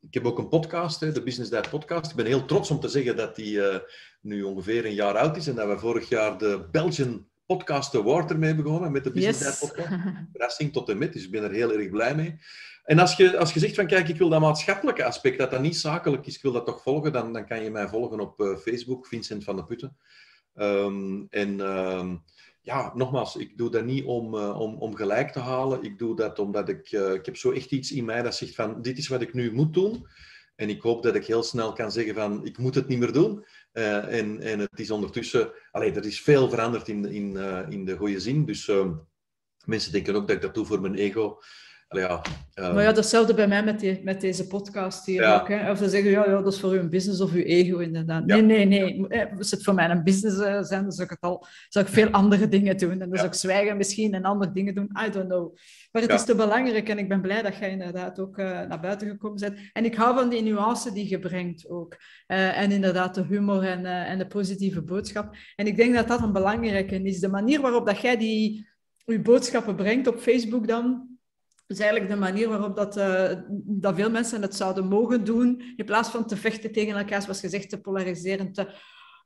Ik heb ook een podcast, de Business Diet podcast. Ik ben heel trots om te zeggen dat die nu ongeveer een jaar oud is en dat we vorig jaar de Belgian Podcast Award ermee begonnen met de Business Diet podcast. Verrassing tot en met, dus ik ben er heel erg blij mee. En als je zegt van kijk, ik wil dat maatschappelijke aspect, dat niet zakelijk is, ik wil dat toch volgen, dan kan je mij volgen op Facebook, Vincent Vandeputte. Nogmaals, ik doe dat niet om gelijk te halen. Ik doe dat omdat ik heb zo echt iets in mij dat zegt van dit is wat ik nu moet doen. En ik hoop dat ik heel snel kan zeggen van ik moet het niet meer doen. En het is ondertussen... er is veel veranderd in de goede zin. Dus mensen denken ook dat ik dat doe voor mijn ego. Datzelfde bij mij met deze podcast hier ook. Hè? Of ze zeggen, dat is voor uw business of uw ego inderdaad. Ja. Nee. Als het voor mij een business zijn, dan zou ik veel andere dingen doen. En dan zou ik zwijgen misschien en andere dingen doen. I don't know. Maar het is te belangrijk en ik ben blij dat jij inderdaad ook naar buiten gekomen bent. En ik hou van die nuance die je brengt ook. En inderdaad de humor en de positieve boodschap. En ik denk dat dat een belangrijke is. De manier waarop dat jij uw boodschappen brengt op Facebook dan... is eigenlijk de manier waarop dat veel mensen het zouden mogen doen, in plaats van te vechten tegen elkaar, zoals gezegd, te polariseren,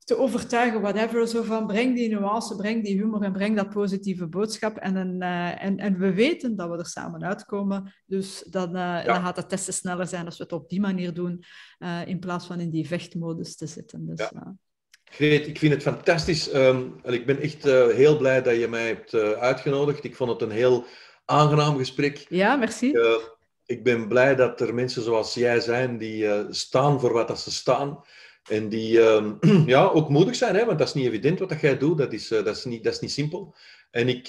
te overtuigen, whatever, zo van breng die nuance, breng die humor en breng dat positieve boodschap. En we weten dat we er samen uitkomen, dus dan gaat het testen sneller zijn als we het op die manier doen, in plaats van in die vechtmodus te zitten. Dus, Greet, ik vind het fantastisch. Ik ben echt heel blij dat je mij hebt uitgenodigd. Ik vond het een heel... aangenaam gesprek. Ja, merci. Ik ben blij dat er mensen zoals jij zijn die staan voor wat dat ze staan en die ook moedig zijn, hè? Want dat is niet evident wat dat jij doet. Dat is niet simpel. En ik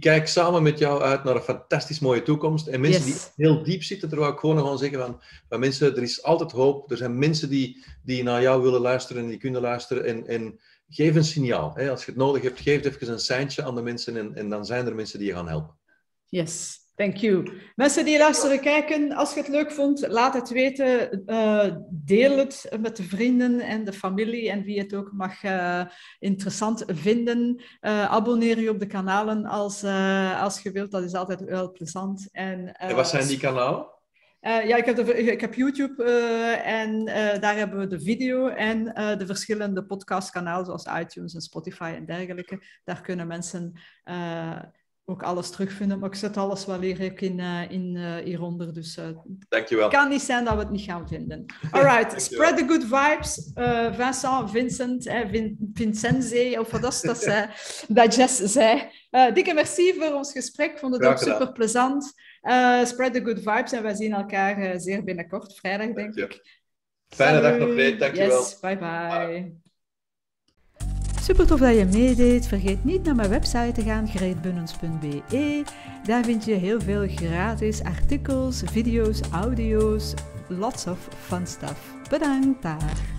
kijk samen met jou uit naar een fantastisch mooie toekomst. En mensen die heel diep zitten, daar wil ik gewoon nog aan zeggen van mensen, er is altijd hoop. Er zijn mensen die naar jou willen luisteren en die kunnen luisteren en geef een signaal. Hè? Als je het nodig hebt, geef even een seintje aan de mensen en dan zijn er mensen die je gaan helpen. Yes, thank you. Mensen die luisteren, kijken, als je het leuk vond, laat het weten. Deel het met de vrienden en de familie en wie het ook mag interessant vinden. Abonneer je op de kanalen als je wilt, dat is altijd wel plezant. En wat zijn die kanalen? Ik heb YouTube en daar hebben we de video en de verschillende podcastkanalen zoals iTunes en Spotify en dergelijke. Daar kunnen mensen... ook alles terugvinden, maar ik zet alles wel hier ook in hieronder. Dus het kan niet zijn dat we het niet gaan vinden. Alright, spread the good vibes. Vincenze, of wat is dat? Dat Jess zei. Dikke merci voor ons gesprek. Vond het ook super plezant. Spread the good vibes en wij zien elkaar zeer binnenkort. Vrijdag, denk ik. Fijne dag nog, Greet. Dankjewel. Yes, bye. Super tof dat je meedeed. Vergeet niet naar mijn website te gaan, greetbunnens.be. Daar vind je heel veel gratis artikels, video's, audio's. Lots of fun stuff. Bedankt daar.